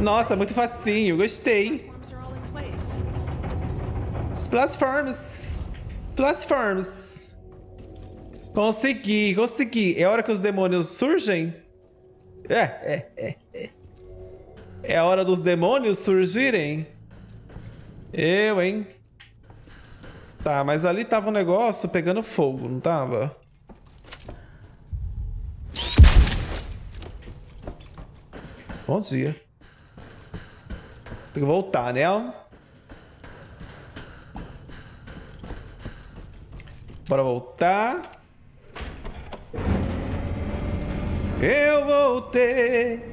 Nossa, muito facinho, gostei. Platforms. Consegui. É hora que os demônios surgem? É a hora dos demônios surgirem? Eu, hein? Tá, mas ali tava um negócio pegando fogo, não tava? Bom dia. Tem que voltar, né? Bora voltar. Eu voltei.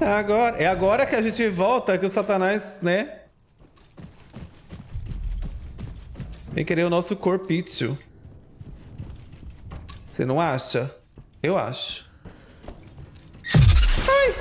Agora. É agora que a gente volta que o Satanás, né? Vem querer o nosso corpício. Você não acha? Eu acho. Ai!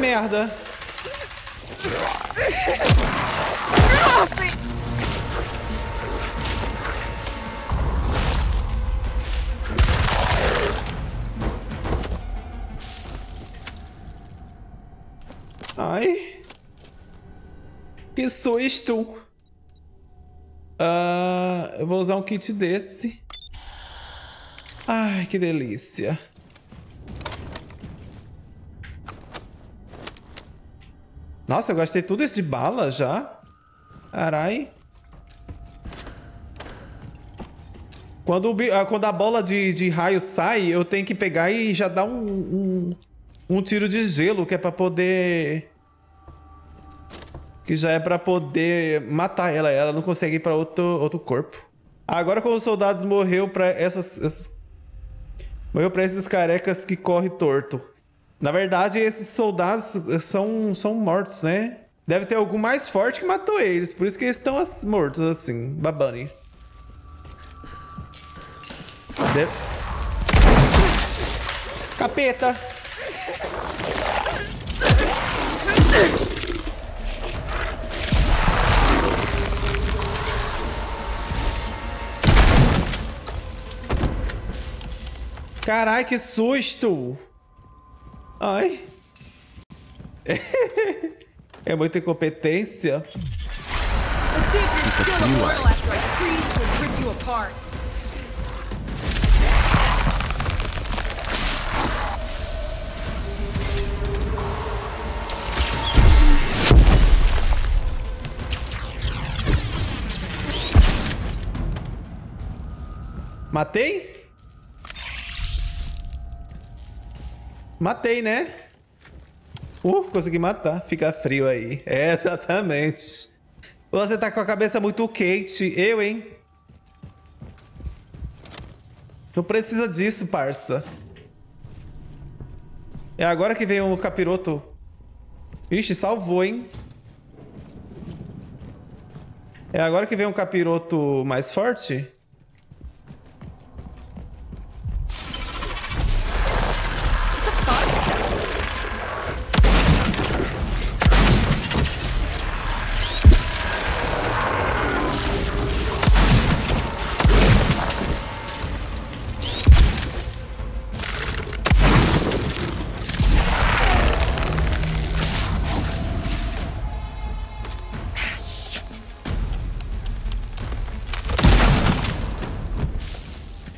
Merda. Ai. Que susto. Eu vou usar um kit desse. Ai, que delícia. Nossa, eu gastei tudo isso de bala já. Carai. Quando a bola de raio sai, eu tenho que pegar e já dar um tiro de gelo, que é pra poder... Que já é pra poder matar ela. Ela não consegue ir pra outro corpo. Agora como os soldados morreu pra esses carecas que correm torto. Na verdade, esses soldados são mortos, né? Deve ter algum mais forte que matou eles. Por isso que eles estão mortos, assim. Babani. Capeta! Carai, que susto! Ai. É muita incompetência. Matei? Matei, né? Consegui matar. Fica frio aí. É, exatamente. Você tá com a cabeça muito quente. Eu, hein? Não precisa disso, parça. É agora que vem o capiroto. Ixi, salvou, hein? É agora que vem um capiroto mais forte?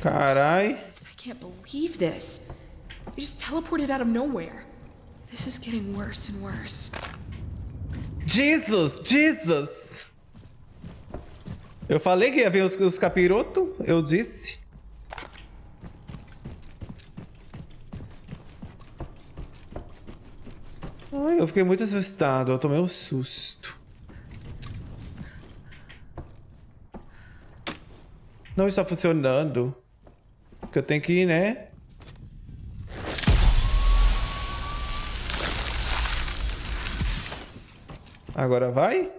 Carai. I can't believe this. You just teleported out of nowhere. This is getting worse and worse. Jesus. Eu falei que ia ver os capirotos, eu disse. Ai, eu fiquei muito assustado, eu tomei um susto. Não está funcionando. Que eu tenho que ir, né? Agora vai.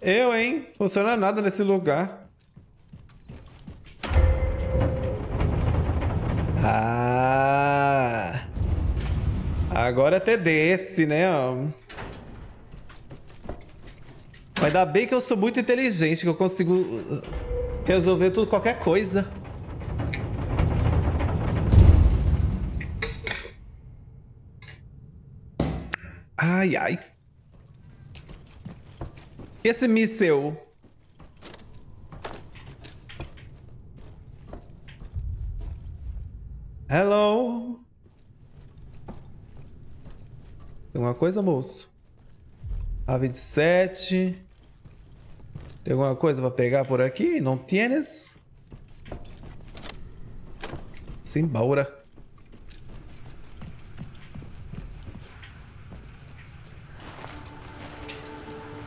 Eu, hein? Funciona nada nesse lugar. Ah! Agora até desce, né? Mas ainda bem que eu sou muito inteligente, que eu consigo resolver tudo, qualquer coisa. Ai, ai. Esse míssel. Hello. Tem alguma coisa, moço? A27. Tem alguma coisa pra pegar por aqui? Não tienes? Simbora.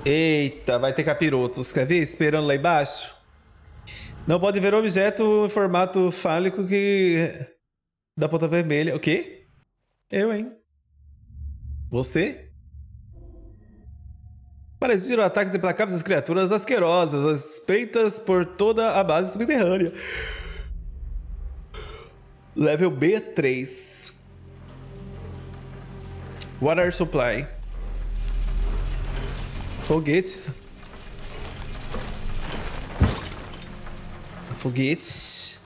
Eita, vai ter capirotos. Quer ver? Esperando lá embaixo. Não pode ver objeto em formato fálico que... da ponta vermelha. O quê? Eu, hein? Você? Para exigir ataques implacáveis às criaturas asquerosas, as espreitas por toda a base subterrânea. Level B3. Water Supply. Foguetes. Foguetes.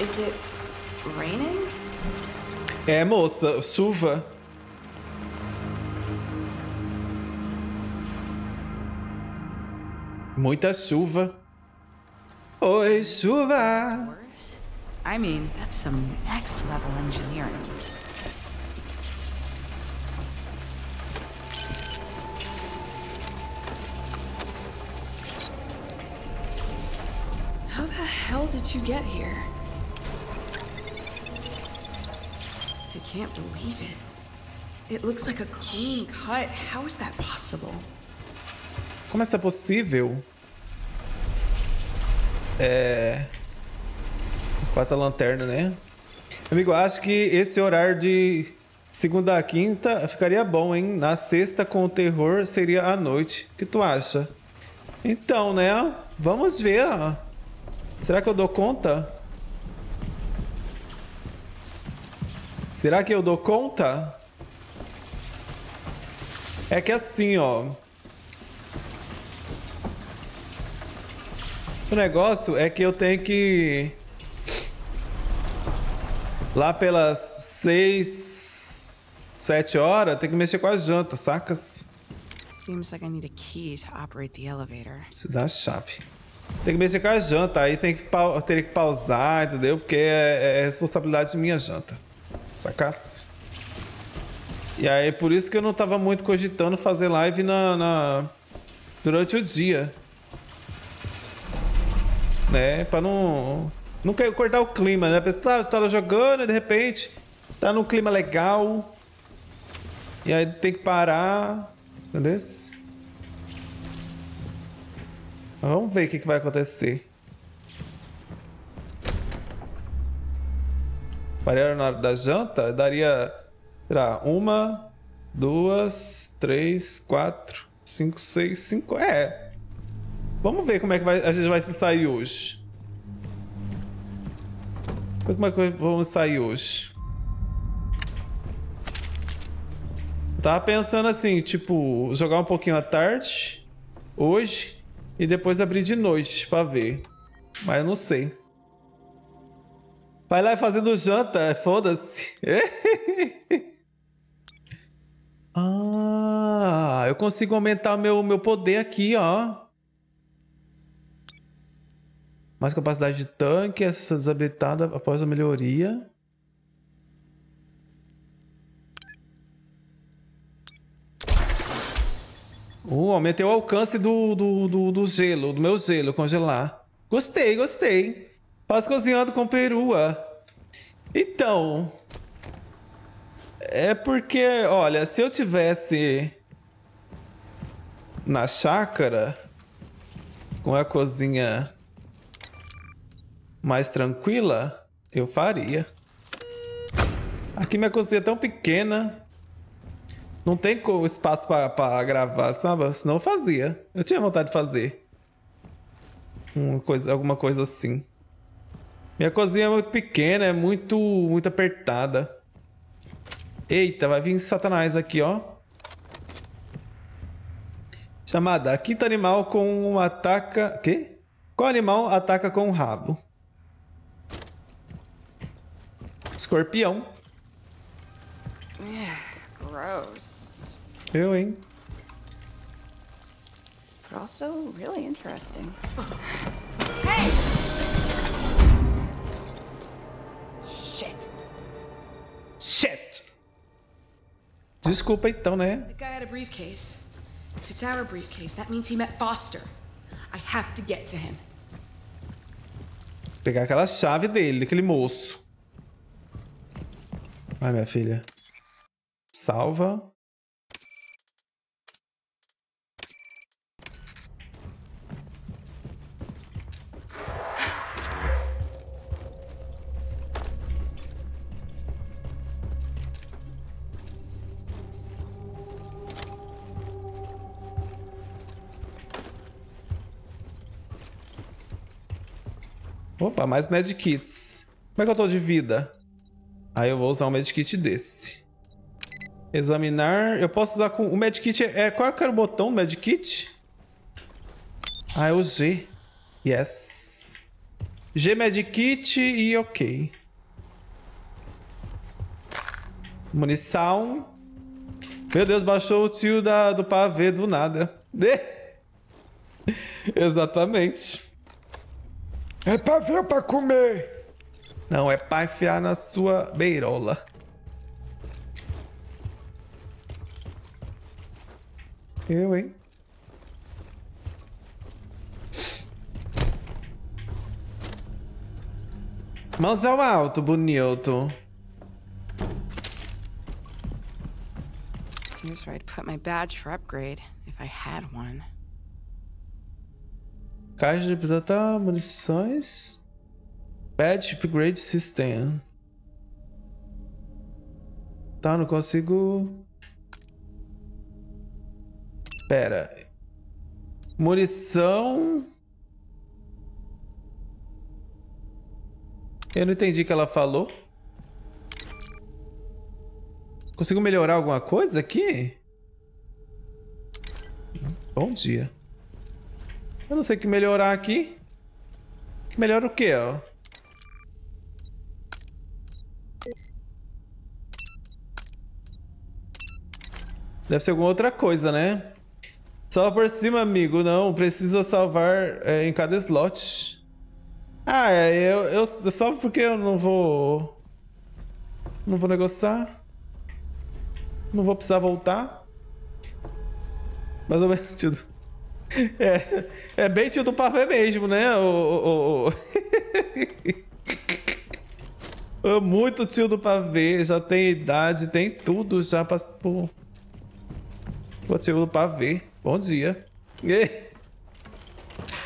Is it raining? É, moça, chuva. Muita chuva. Oi, chuva. I mean, that's some next-level engineering. How the hell did you get here? I can't believe it. It looks like a clean cut. How is that possible? Como é possível? É... 4 lanternas, né? Amigo, acho que esse horário de segunda a quinta ficaria bom, hein? Na sexta, com o terror, seria à noite. O que tu acha? Então, né? Vamos ver. Será que eu dou conta? Será que eu dou conta? É que assim, ó... O negócio é que eu tenho que... Lá pelas 6, 7 horas, tem que mexer com a janta, sacas? Preciso da chave. Tem que mexer com a janta, aí tem que ter que pausar, entendeu? Porque é responsabilidade minha janta, sacas? E aí, por isso que eu não tava muito cogitando fazer live durante o dia. Né? Pra não... Não quero cortar o clima, né? A pessoa tá jogando e de repente tá num clima legal. E aí tem que parar. Entendeu? Vamos ver o que vai acontecer. Pararam na hora da janta, daria, sei lá, 1, 2, 3, 4, 5, 6, 5. É. Vamos ver como é que a gente vai se sair hoje. Como é que vamos sair hoje? Eu tava pensando assim, tipo, jogar um pouquinho à tarde, hoje, e depois abrir de noite pra ver. Mas eu não sei. Vai lá fazendo janta, foda-se. Ah, eu consigo aumentar meu poder aqui, ó. Mais capacidade de tanque, essa desabilitada após a melhoria. Aumentei o alcance do gelo, do meu gelo, congelar. Gostei, gostei. Faço cozinhando com perua. Então... É porque, olha, se eu tivesse... Na chácara... Com a cozinha... mais tranquila, Eu faria. Aqui minha cozinha é tão pequena. Não tem espaço pra gravar, sabe? Senão eu fazia. Eu tinha vontade de fazer. Alguma coisa assim. Minha cozinha é muito pequena, é muito apertada. Eita, vai vir Satanás aqui, ó. Chamada. Ataca animal com um ataca... Quê? Qual animal ataca com um rabo? Escorpião. Gross. Eu, hein? But also really interesting. Hey! Shit. Shit. Desculpa então, né? The guy had a briefcase. If it's our briefcase, that means he met Foster. I have to get to him. Pegar aquela chave dele, daquele moço. Vai, minha filha. Salva. Opa, mais medkits. Como é que eu tô de vida? Aí eu vou usar um medkit desse. Examinar. Eu posso usar com... O medkit é... Qual que era o botão do medkit? Ah, é o G. Yes. G medkit e ok. Munição. Meu Deus, baixou o tio do pavê do nada. Exatamente. É pavê pra comer. Não, é pra enfiar na sua beirola. Eu, hein? Mãos ao alto, bonito. Here's where I'd put my badge for upgrade, if I had one. Caixa de pistola, munições. Badge upgrade system. Tá, não consigo... Pera. Munição. Eu não entendi o que ela falou. Consigo melhorar alguma coisa aqui? Bom dia. Eu não sei o que melhorar aqui. Que melhora o quê, ó? Deve ser alguma outra coisa, né? Só por cima, amigo. Não, precisa salvar em cada slot. Ah, é, eu salvo porque eu não vou... Não vou negociar. Não vou precisar voltar. Mais ou menos, Tito. É bem Tito Pavê mesmo, né? Eu muito tio do pavê. Já tem idade, tem tudo. Já passou... O tio do pavê. Bom dia.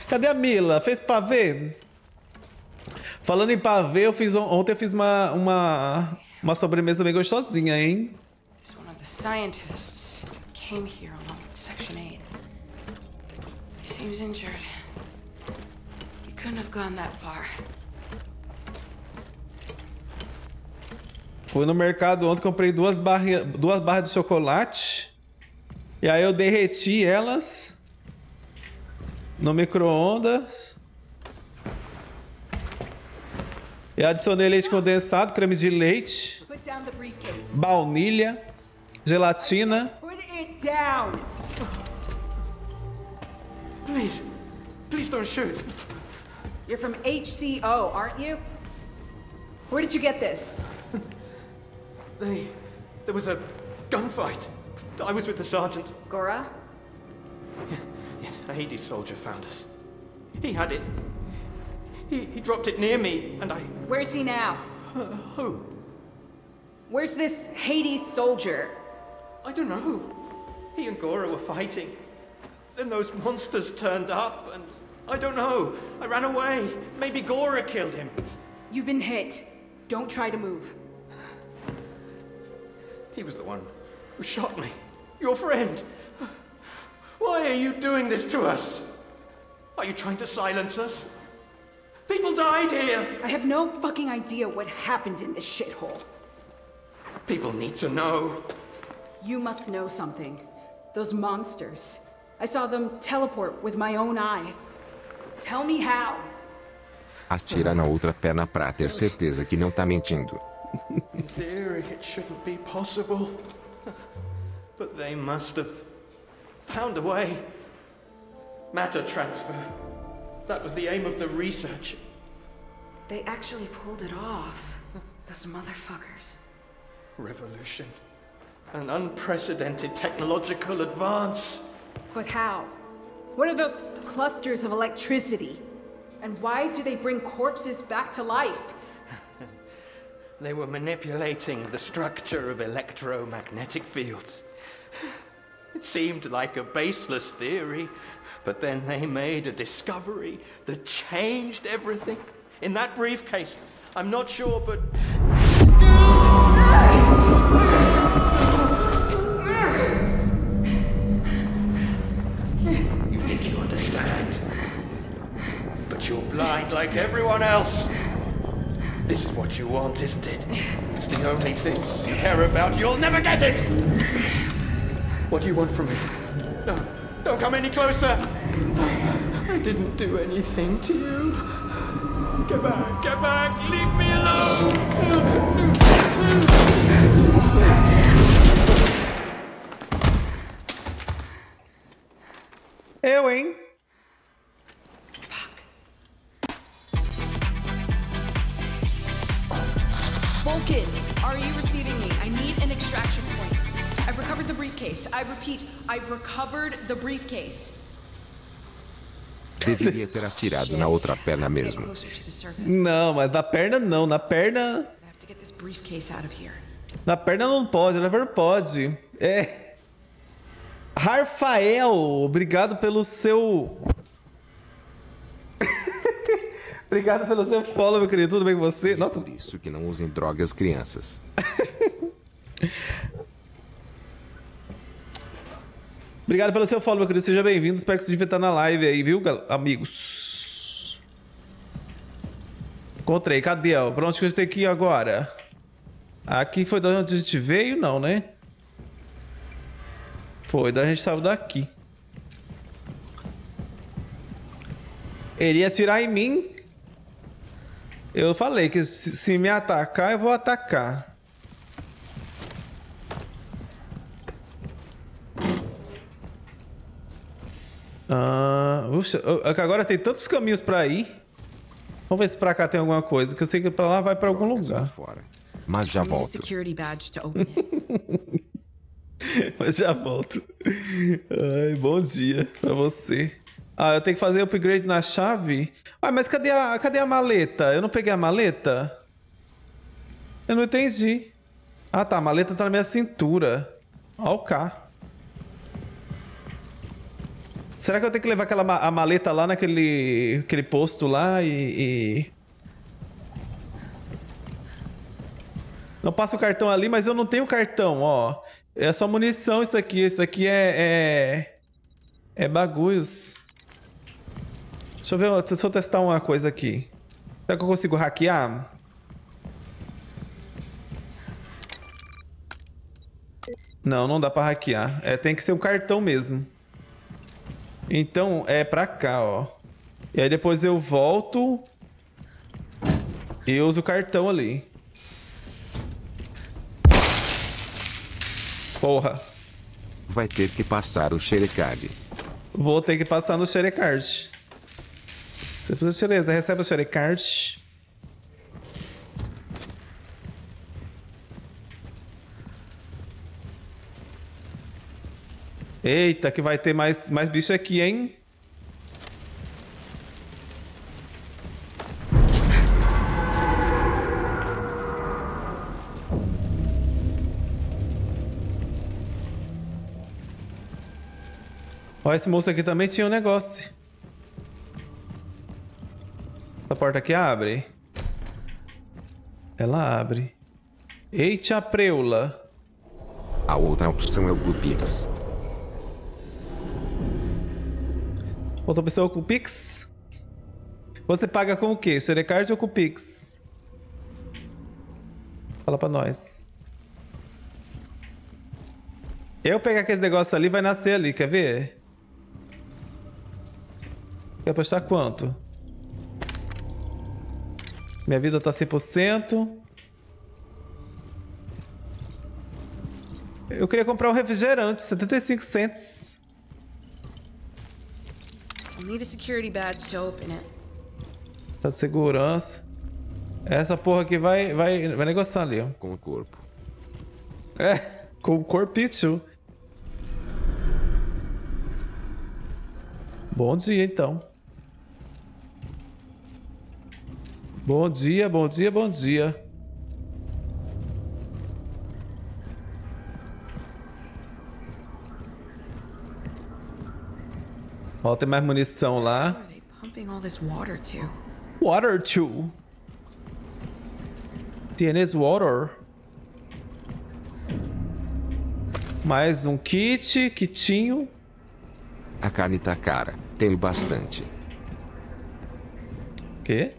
Cadê a Mila? Fez pavê? Falando em pavê, eu fiz ontem eu fiz uma sobremesa bem gostosinha, hein? Um dos cientistas veio aqui junto com Section 8. Ele parece injurido. Ele não poderia ter ido tão longe. Fui no mercado ontem, comprei duas barras de chocolate. E aí eu derreti elas no micro-ondas. E adicionei leite condensado, creme de leite, baunilha, gelatina. Please, please don't shoot. You're from HCO, aren't you? Where did you get this? There was a gunfight. I was with the sergeant. Gora? Yeah, yes, a Hades soldier found us. He had it. He dropped it near me, and I... Where's he now? Who? Where's this Hades soldier? I don't know. He and Gora were fighting. Then those monsters turned up, and I don't know. I ran away. Maybe Gora killed him. You've been hit. Don't try to move. He was the one who shot me. Your friend. Why are you doing this to us? Are you trying to silence us? People died here. I have no fucking idea what happened in this shithole. People need to know. You must know something. Those monsters. I saw them teleport with my own eyes. Tell me how. Atira na outra perna pra ter certeza que não tá mentindo. In theory, it shouldn't be possible. But they must have found a way. Matter transfer. That was the aim of the research. They actually pulled it off. Those motherfuckers. Revolution. An unprecedented technological advance. But how? What are those clusters of electricity? And why do they bring corpses back to life? They were manipulating the structure of electromagnetic fields. It seemed like a baseless theory, but then they made a discovery that changed everything. In that briefcase, I'm not sure, but... You think you understand, but you're blind like everyone else. This is what you want, isn't it? It's the only thing you care about. You'll never get it! What do you want from me? No, don't come any closer! I didn't do anything to you. Get back, leave me alone! Eu, hein? Vulcan, are you receiving me? I need an extraction point. I've recovered the briefcase. I repeat, I've recovered the briefcase. Deveria ter atirado na outra perna mesmo. Não, mas na perna não. Na perna... Na perna não pode, na perna pode. É. Rafael, obrigado pelo seu... Obrigado pelo seu follow, meu querido. Tudo bem com você? Nossa. Por isso que não usem drogas, crianças. Obrigado pelo seu follow, meu querido. Seja bem-vindo. Espero que você devia estar na live aí, viu, amigos? Encontrei. Cadê? Pra onde que a gente tem que ir agora? Aqui foi da onde a gente veio? Não, né? Foi da onde a gente saiu daqui. Ele ia atirar em mim. Eu falei que se me atacar, eu vou atacar. Agora tem tantos caminhos pra ir. Vamos ver se pra cá tem alguma coisa, que eu sei que pra lá vai pra algum lugar. Mas já volto. Mas já volto. Ai, bom dia pra você. Ah, eu tenho que fazer upgrade na chave? Ah, mas cadê a maleta? Eu não peguei a maleta? Eu não entendi. Ah, tá. A maleta tá na minha cintura. Ó, o cá. Será que eu tenho que levar a maleta lá naquele posto lá e... Não passa o cartão ali, mas eu não tenho cartão, ó. É só munição isso aqui. Isso aqui é bagulhos. Deixa eu ver, deixa eu testar uma coisa aqui. Será que eu consigo hackear? Não, não dá pra hackear. É, tem que ser um cartão mesmo. Então, é pra cá, ó. E aí depois eu volto e uso o cartão ali. Porra. Vai ter que passar o Sherekard. Vou ter que passar no Sherekard. Você precisa de beleza, recebe o Sherekard. Eita, que vai ter mais bicho aqui, hein? Ó, esse moço aqui também tinha um negócio. Essa porta aqui abre. Ela abre. Eita, preula. A outra opção é o Pix. Outra opção é o Pix? Você paga com o quê? Serecard ou com o Pix? Fala pra nós. Eu pegar aquele negócio ali, vai nascer ali, quer ver? Quer apostar quanto? Minha vida tá 100%. Eu queria comprar um refrigerante, 75 cents. Tá de segurança. Essa porra aqui vai negociar ali, ó. Com o corpo. É, com o corpicho. Bom dia, então. Bom dia, bom dia, bom dia. Ó, tem mais munição lá. Water to? Tienes water? Mais um kit, kitinho. A carne tá cara, tem bastante. Quê?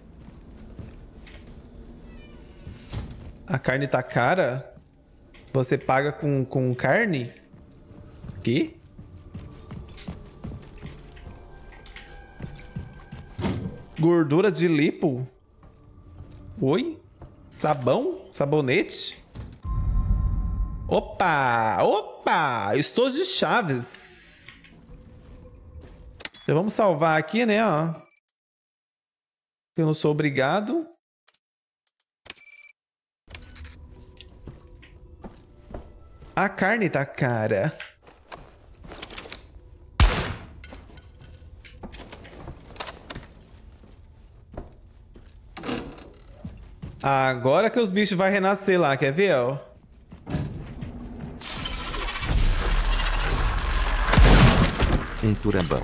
A carne tá cara? Você paga com carne? Quê? Gordura de lipo? Oi? Sabão? Sabonete? Opa! Opa! Estou de chaves. Já vamos salvar aqui, né? Ó. Eu não sou obrigado. A carne tá cara. Agora que os bichos vão renascer lá, quer ver, ó? Um turambão.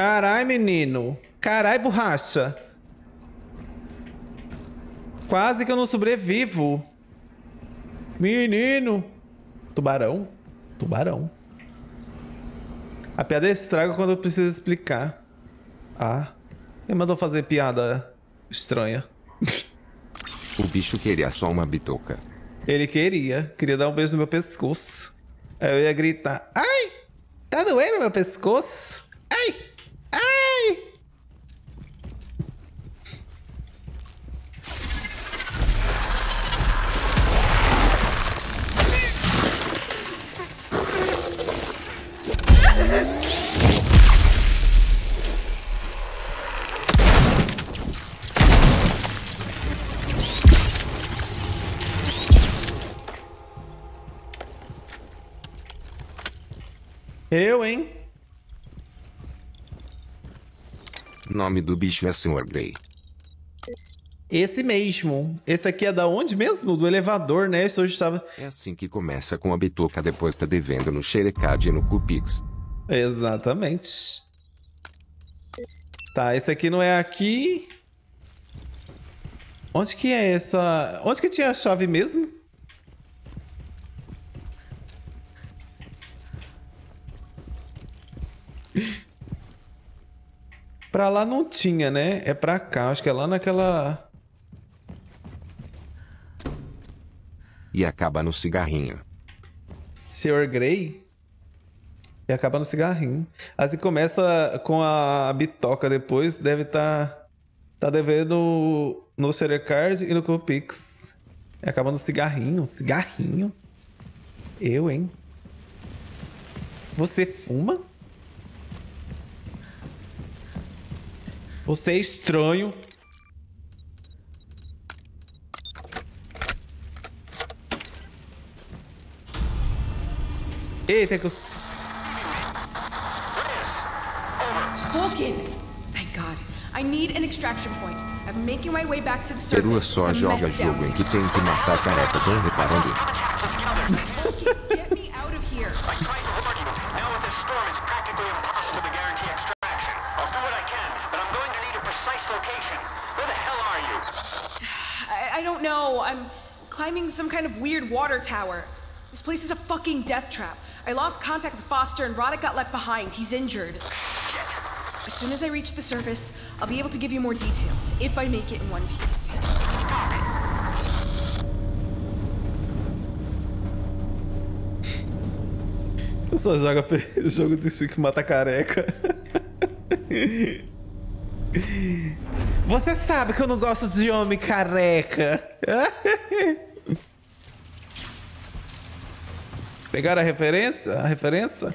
Carai, menino. Carai, borracha. Quase que eu não sobrevivo. Menino. Tubarão. Tubarão. A piada estraga quando eu preciso explicar. Ah. Ele mandou fazer piada estranha. O bicho queria só uma bitoca. Ele queria. Queria dar um beijo no meu pescoço. Aí eu ia gritar. Ai! Tá doendo meu pescoço? Ai! Ai! Eu, hein? O nome do bicho é Sr. Grey. Esse mesmo. Esse aqui é da onde mesmo? Do elevador, né? Isso hoje estava... É assim que começa com a bituca, depois tá devendo no xerecard e no cupix. Exatamente. Tá, esse aqui não é aqui. Onde que é essa... Onde que tinha a chave mesmo? Pra lá não tinha, né? É pra cá. Acho que é lá naquela... E acaba no cigarrinho. Sr. Grey? E acaba no cigarrinho. Assim começa com a bitoca depois. Deve estar devendo no Serecard e no Copix. Acabando o cigarrinho. Cigarrinho? Eu, hein? Você fuma? Você é estranho. Eita, que eu... Perua só joga jogo em que tem que matar a careca, estão reparando? I don't know. I'm climbing some kind of weird water tower. This place is a fucking death trap. I lost contact with Foster and Roddick got left behind. He's injured. As soon as I reach the surface, I'll be able to give you more details, if I make it in one piece. Eu só jogo jogo de cinco que mata careca. Você sabe que eu não gosto de homem careca. Pegaram a referência? A referência?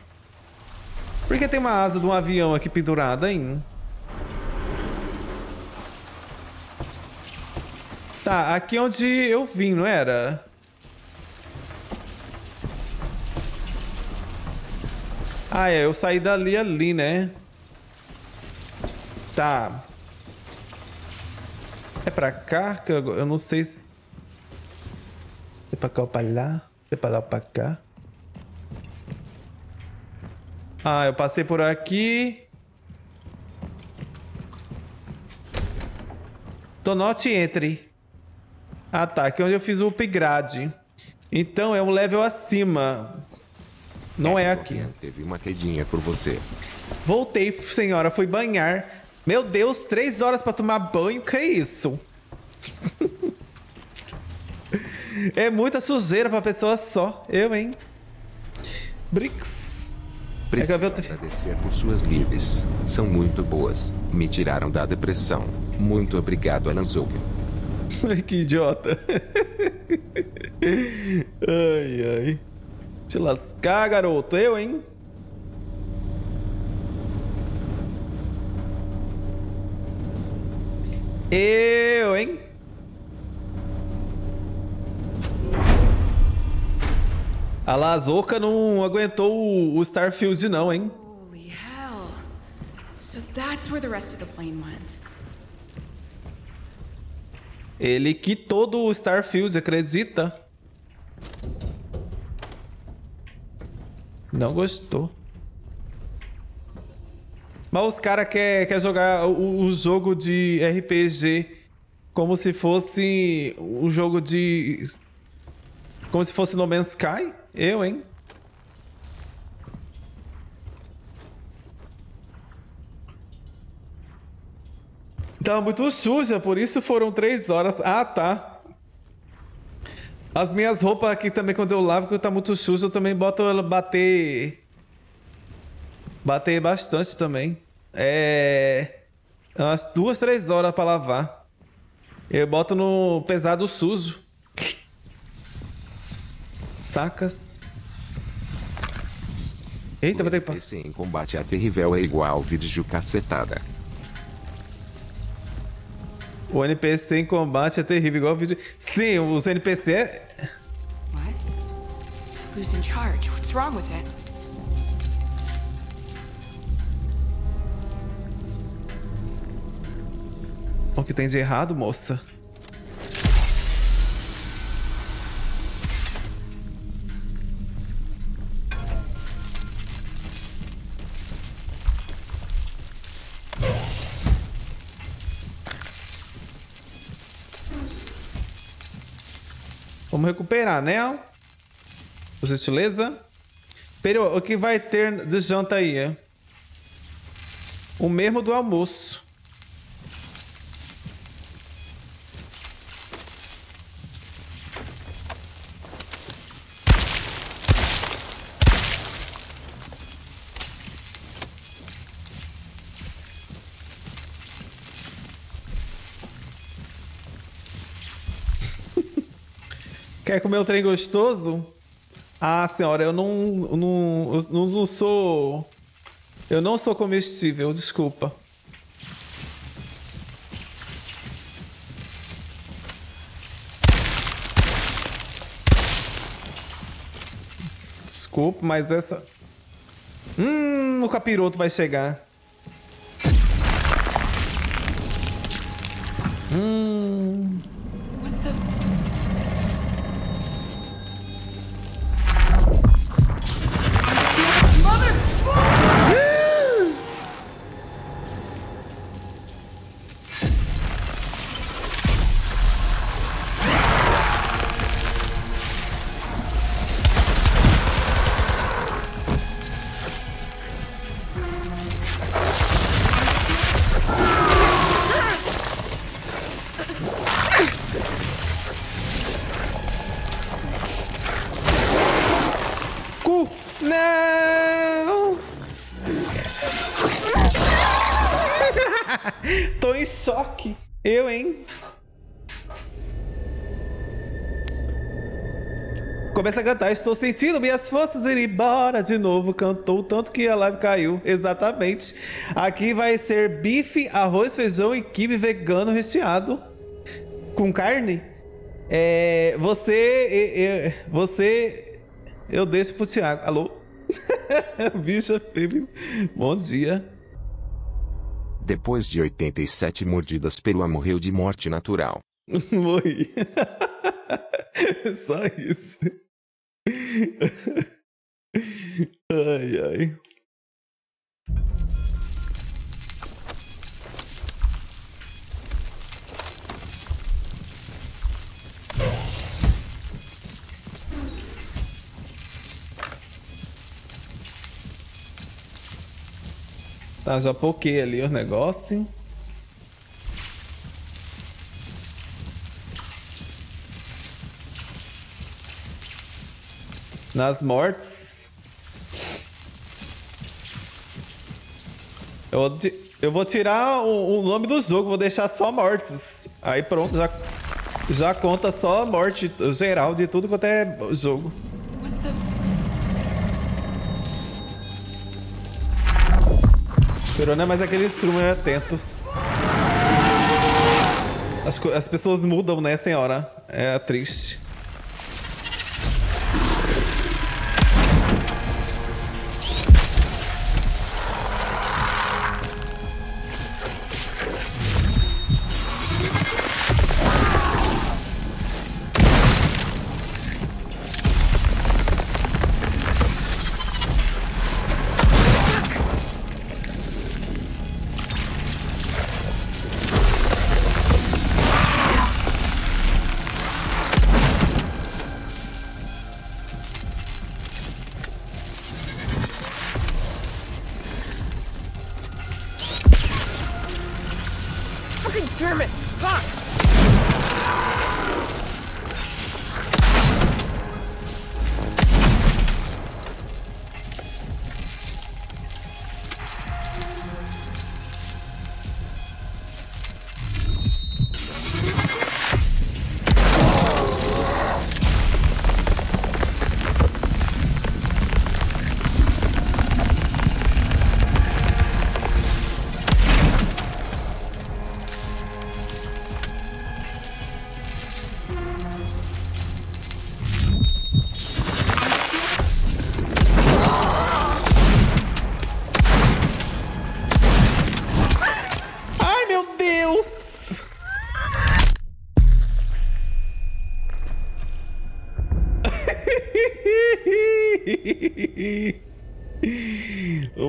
Por que tem uma asa de um avião aqui pendurada, hein? Tá, aqui é onde eu vim, não era? Ah, é, eu saí dali ali, né? Tá. É pra cá? Que eu não sei se... É pra cá ou pra lá? É pra lá ou pra cá? Ah, eu passei por aqui. Então, note entre. Ah, tá. Aqui é onde eu fiz o upgrade. Então, é um level acima. Não é aqui. Teve uma quedinha por você. Voltei, senhora. Fui banhar. Meu Deus, 3 horas pra tomar banho. Que isso? É muita sujeira pra pessoa só. Eu, hein? Bricks. Preciso agradecer por suas lives. São muito boas. Me tiraram da depressão. Muito obrigado, Alanzou. Que idiota. Ai, ai. Te lascar, garoto. Eu, hein? Eu, hein? A Lazoka não aguentou o Starfield não, hein? Holy hell. So that's where the rest of the plane went. Ele quitou do Starfield, acredita? Não gostou. Mas os caras quer jogar o jogo de RPG como se fosse um jogo de... Como se fosse No Man's Sky? Eu, hein? Tá muito suja, por isso foram 3 horas. Ah, tá. As minhas roupas aqui também, quando eu lavo, que tá muito suja, eu também boto ela bater... Bater bastante também. É... Umas 2, 3 horas pra lavar. Eu boto no pesado sujo. Sacas. Eita, vou ter que... Esse em combate a terrível é igual vídeo cacetada. O NPC em combate é terrível igual vídeo... Sim, os NPC é... O que tem de errado, moça? Vamos recuperar, né? Por gentileza. Pero, o que vai ter de janta aí? É? O mesmo do almoço. Quer comer um trem gostoso? Ah, senhora, eu não sou... Eu não sou comestível, desculpa. Desculpa, mas essa... o capiroto vai chegar. Começa a cantar, estou sentindo minhas forças ir embora de novo, cantou tanto que a live caiu, exatamente. Aqui vai ser bife, arroz, feijão e quibe vegano recheado com carne. Eu deixo pro Thiago, alô? Bicha feio, bom dia. Depois de 87 mordidas, perua morreu de morte natural. Morri. Só isso. Ai, ai. Tá, já pokei ali os negócios. Nas mortes. Eu vou tirar o nome do jogo, vou deixar só mortes. Aí pronto, já conta só a morte geral de tudo quanto é jogo. Não é mais aquele instrumento, é atento. As pessoas mudam, né, senhora? É triste.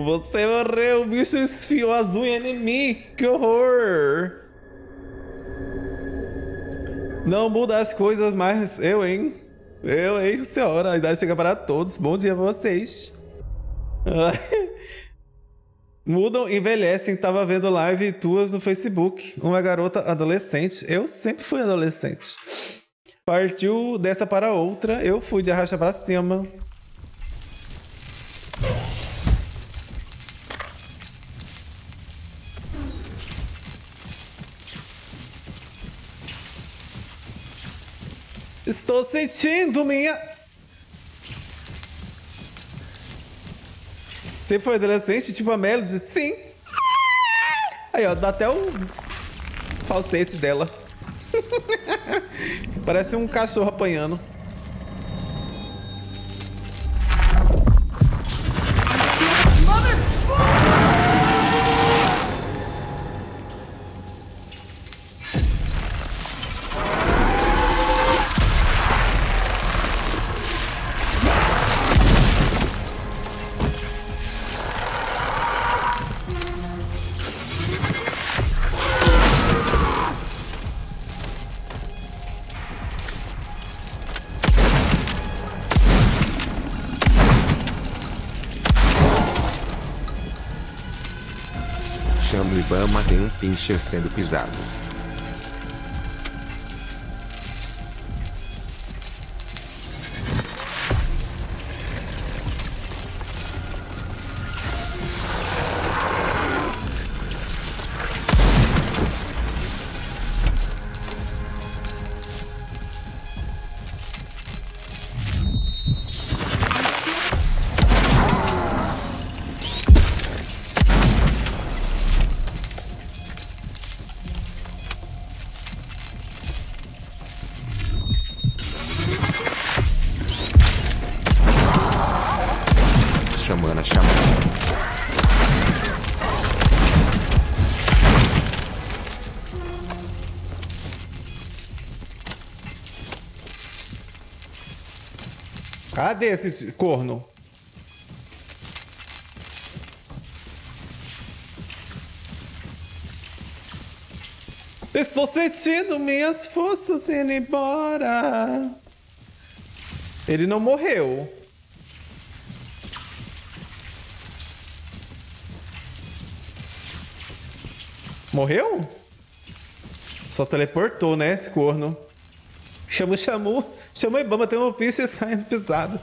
Você morreu, o bicho esfiou as unhas em mim, que horror! Não muda as coisas mais, eu, hein, senhora, a idade chega para todos, bom dia pra vocês. Mudam, envelhecem, tava vendo live tuas no Facebook, uma garota adolescente, eu sempre fui adolescente. Partiu dessa para outra, eu fui de arrasta para cima. Estou sentindo minha... Você foi adolescente, tipo a Melody? Sim! Aí, ó, dá até o falsete dela. Parece um cachorro apanhando. Tem um pincher sendo pisado. Cadê esse corno? Estou sentindo minhas forças indo embora. Ele não morreu. Morreu? Só teleportou, né, esse corno? Chamou Ibama, tem um pincher saindo pisado.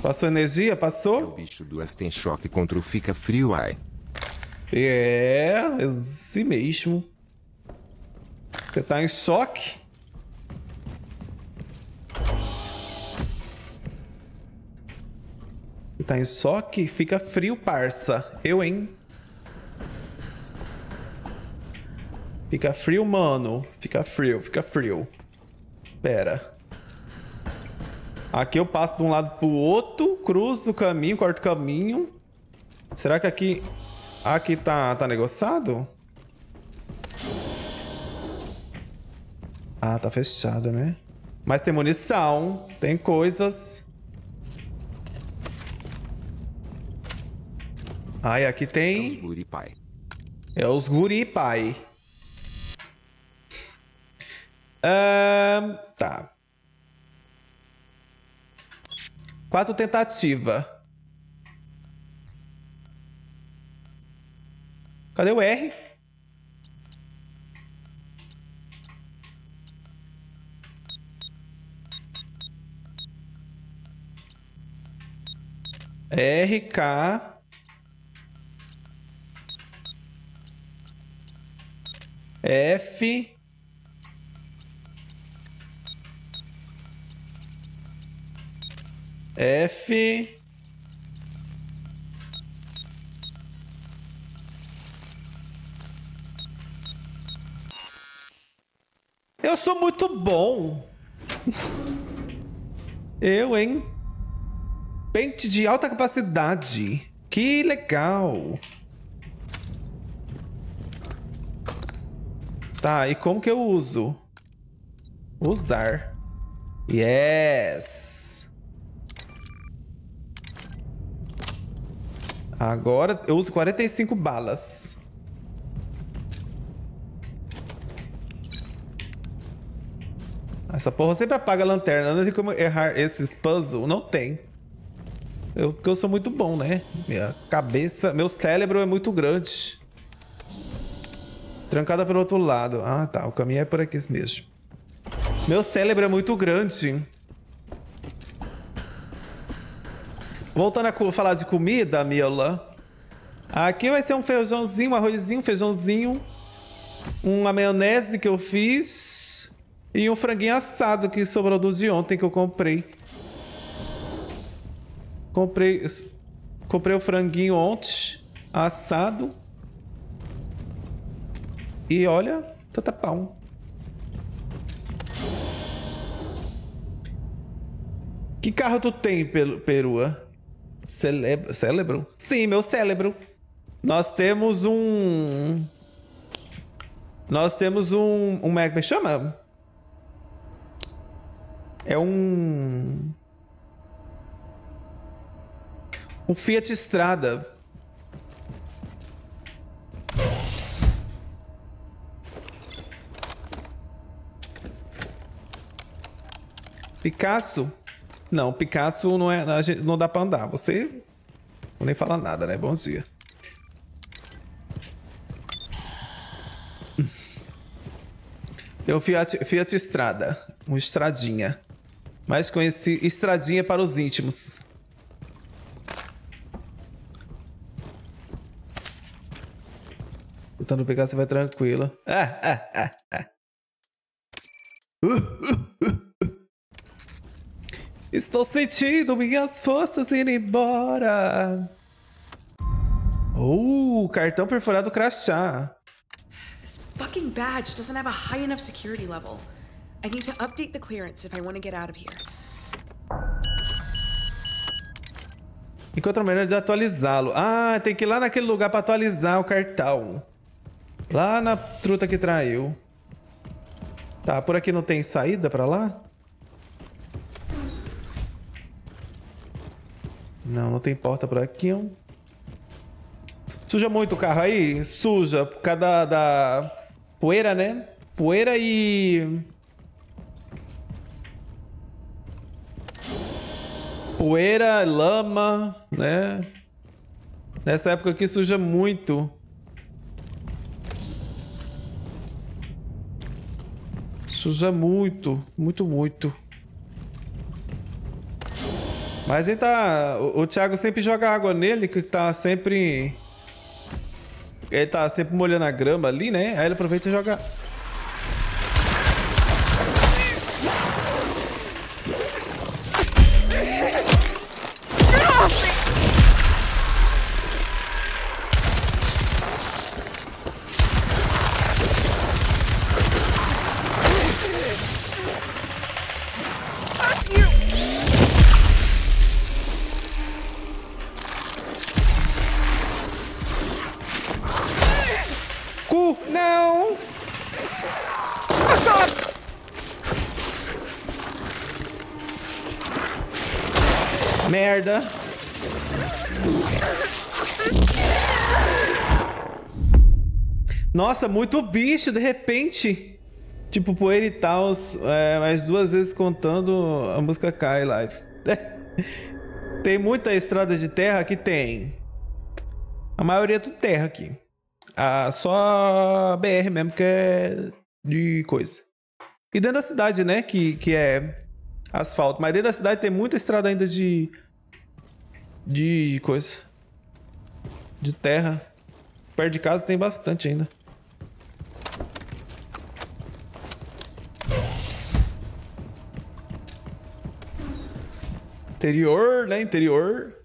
Passou energia? Passou? O bicho do As tem choque contra o fica frio, ai. É, assim mesmo. Você tá em choque? Você tá em choque? Fica frio, parça. Eu, hein? Fica frio, mano. Fica frio, fica frio. Pera. Aqui eu passo de um lado pro outro, cruzo o caminho, corto o caminho. Será que aqui... Aqui tá negociado? Ah, tá fechado, né? Mas tem munição, tem coisas. Ai, aqui tem... É os guri, pai. É os guri, pai. Tá. 4 tentativa. Cadê o R? RK. F. F. Eu sou muito bom. Eu, hein? Pente de alta capacidade. Que legal. Tá, e como que eu uso? Usar. Yes. Agora eu uso 45 balas. Essa porra sempre apaga a lanterna. Não tem como errar esses puzzles. Não tem. Porque eu sou muito bom, né? Minha cabeça... Meu cérebro é muito grande. Trancada pelo outro lado. Ah, tá. O caminho é por aqui mesmo. Meu cérebro é muito grande. Voltando a falar de comida, Mila. Aqui vai ser um feijãozinho, um arrozinho, um feijãozinho, uma maionese que eu fiz e um franguinho assado que sobrou do de ontem que eu comprei. Comprei o franguinho ontem, assado. E olha, tanta pão. Que carro tu tem, perua? Cérebro? Sim, meu cérebro. Nós temos um... Como é que me chama? É um... Um Fiat Strada. Picasso? Não, Picasso não é... Não dá pra andar. Você... Vou nem falar nada, né? Bom dia. Tem um Fiat Strada. Um Estradinha. Mais conhecido... Estradinha para os íntimos. Tentando pegar, você vai tranquila. Estou sentindo minhas forças indo embora. Oh, cartão perfurado crachá. This fucking badge doesn't have a high enough security level. I need to update the clearance if I want to get out of here. Encontra a maneira de atualizá-lo. Ah, tem que ir lá naquele lugar para atualizar o cartão. Lá na truta que traiu. Tá, por aqui não tem saída para lá? Não, não tem porta por aqui. Ó. Suja muito o carro aí? Suja, por causa da poeira, né? Poeira e... Poeira, lama, né? Nessa época aqui suja muito. Suja muito, muito, muito. Mas ele tá... O Thiago sempre joga água nele, que tá sempre... Ele tá sempre molhando a grama ali, né? Aí ele aproveita e joga... Merda. Nossa, muito bicho, de repente. Tipo, poeira e tal, mais duas vezes contando, a música cai live. Tem muita estrada de terra aqui? Tem. A maioria é tudo terra aqui. Ah, só a BR mesmo, que é de coisa. E dentro da cidade, né, que é... Asfalto, mas dentro da cidade tem muita estrada ainda de coisa. De terra. Perto de casa tem bastante ainda. Interior, né? Interior.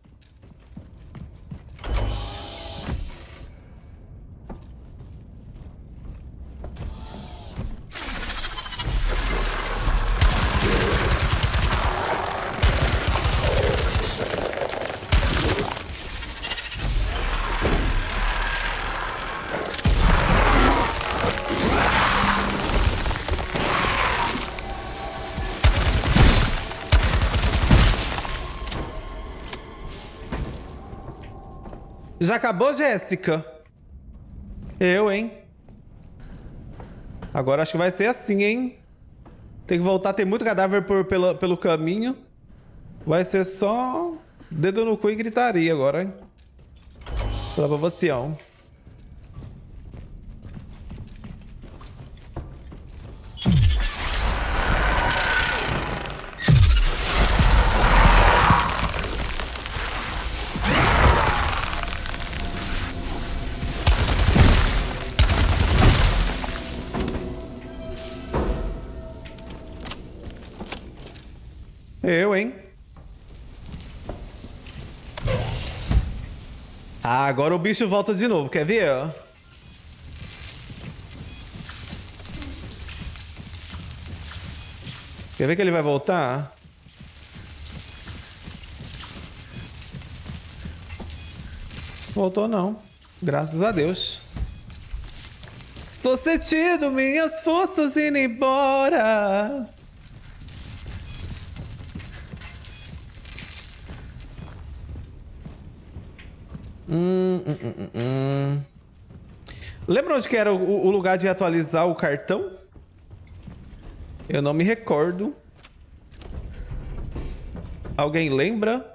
Já acabou, Jéssica? Eu, hein? Agora acho que vai ser assim, hein? Tem que voltar, tem muito cadáver pelo caminho. Vai ser só dedo no cu e gritaria agora, hein? Pra você, ó. Eu, hein? Ah, agora o bicho volta de novo. Quer ver? Quer ver que ele vai voltar? Voltou não. Graças a Deus. Estou sentindo minhas forças indo embora. Lembra onde que era o lugar de atualizar o cartão? Eu não me recordo. Alguém lembra?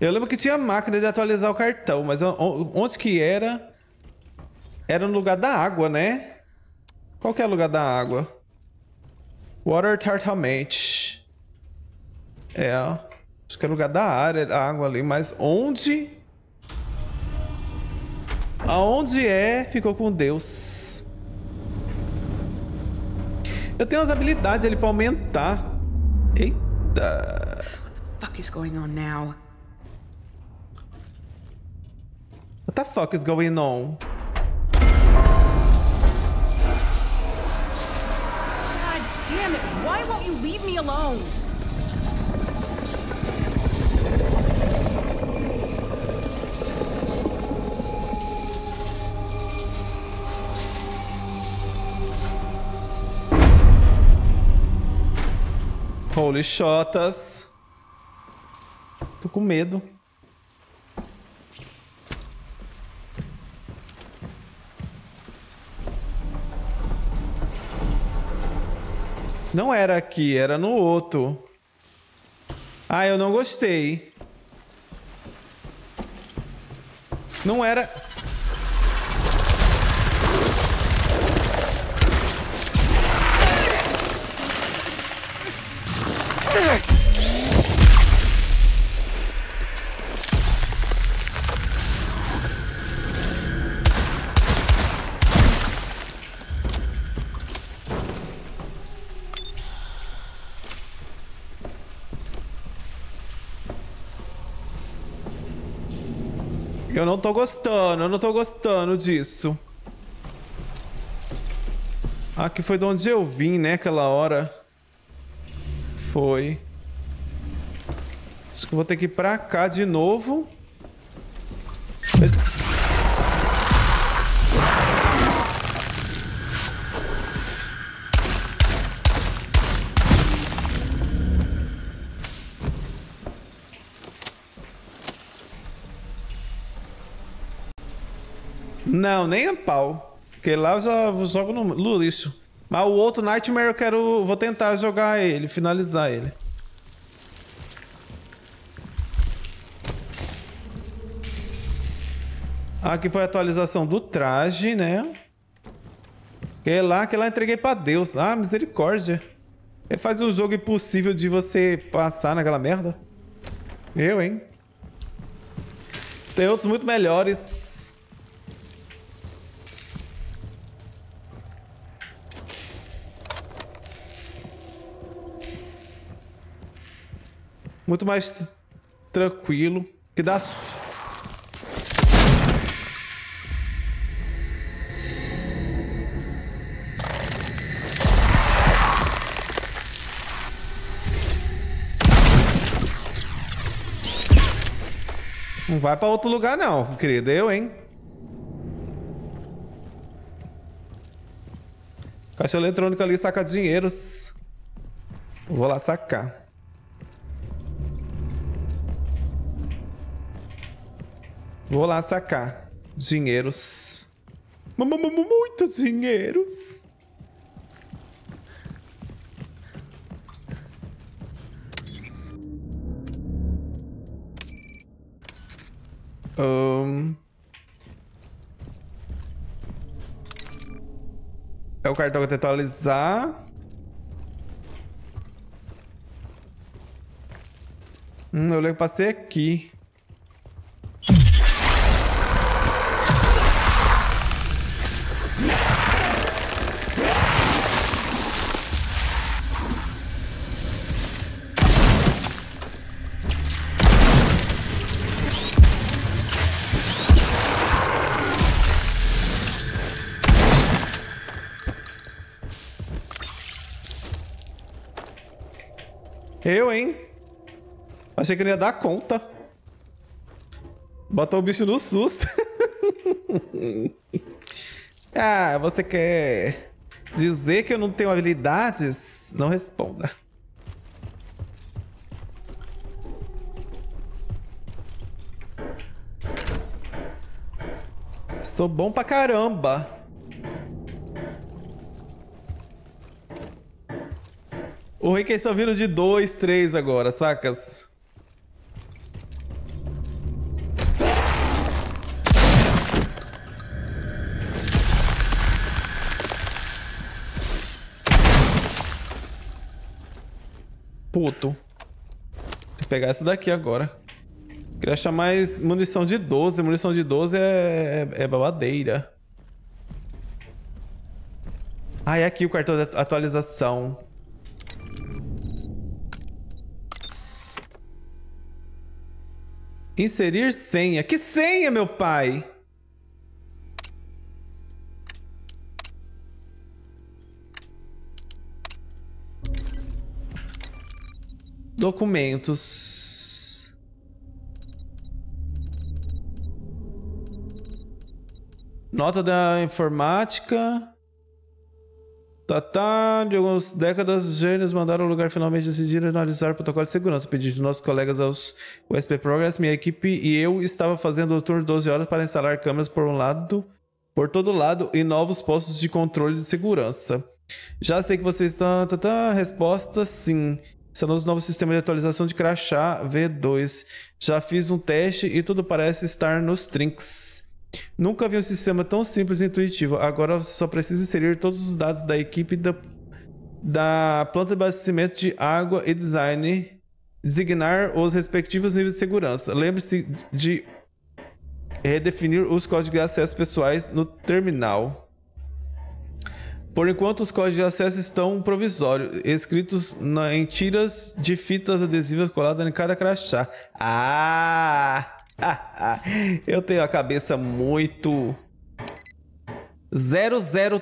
Eu lembro que tinha máquina de atualizar o cartão, mas onde que era? Era no lugar da água, né? Qual que é o lugar da água? Water Treatment. É, acho que é o lugar da área, da água ali, mas onde... Aonde é, ficou com Deus. Eu tenho as habilidades ali pra aumentar. Eita. What the fuck is going on now? What the fuck is going on? God damn it, why won't you leave me alone? Holy shotas. Tô com medo. Não era aqui, era no outro. Ah, eu não gostei. Não era... Eu não tô gostando disso. Ah, que foi de onde eu vim, né? Aquela hora. Foi. Acho que vou ter que ir pra cá de novo. Não, nem a pau. Porque lá eu já jogo no lixo. Mas o outro Nightmare eu quero... Vou tentar jogar ele, finalizar ele. Aqui foi a atualização do traje, né? Que lá eu entreguei pra Deus. Ah, misericórdia. Ele faz um jogo impossível de você passar naquela merda. Eu, hein? Tem outros muito melhores. Muito mais tranquilo. Que dá... Não vai pra outro lugar não, querido. Eu, hein? Caixa eletrônica ali, saca dinheiros. Vou lá sacar. Vou lá sacar dinheiros. Muitos dinheiros. É o cartão que eu tento atualizar. Eu lembro que passei aqui. Eu, hein? Achei que não ia dar conta. Botou o bicho no susto. Ah, você quer dizer que eu não tenho habilidades? Não responda. Sou bom pra caramba. O Rick está vindo de 2, 3 agora, sacas? Puto. Vou pegar essa daqui agora. Queria achar mais munição de 12. Munição de 12 é babadeira. Ah, é aqui o cartão de atualização. Inserir senha. Que senha, meu pai? Documentos. Nota da informática. Tá. De algumas décadas, os gênios mandaram o lugar finalmente decidiram analisar o protocolo de segurança. Pedido de nossos colegas aos USP Progress, minha equipe e eu estava fazendo o turno de 12 horas para instalar câmeras por todo lado e novos postos de controle de segurança. Já sei que vocês estão... Resposta, sim. São os novos sistemas de atualização de crachá V2. Já fiz um teste e tudo parece estar nos trinques. Nunca vi um sistema tão simples e intuitivo. Agora você só precisa inserir todos os dados da equipe da planta de abastecimento de água e designar os respectivos níveis de segurança. Lembre-se de redefinir os códigos de acesso pessoais no terminal. Por enquanto, os códigos de acesso estão provisórios, escritos em tiras de fitas adesivas coladas em cada crachá. Ah! Eu tenho a cabeça muito...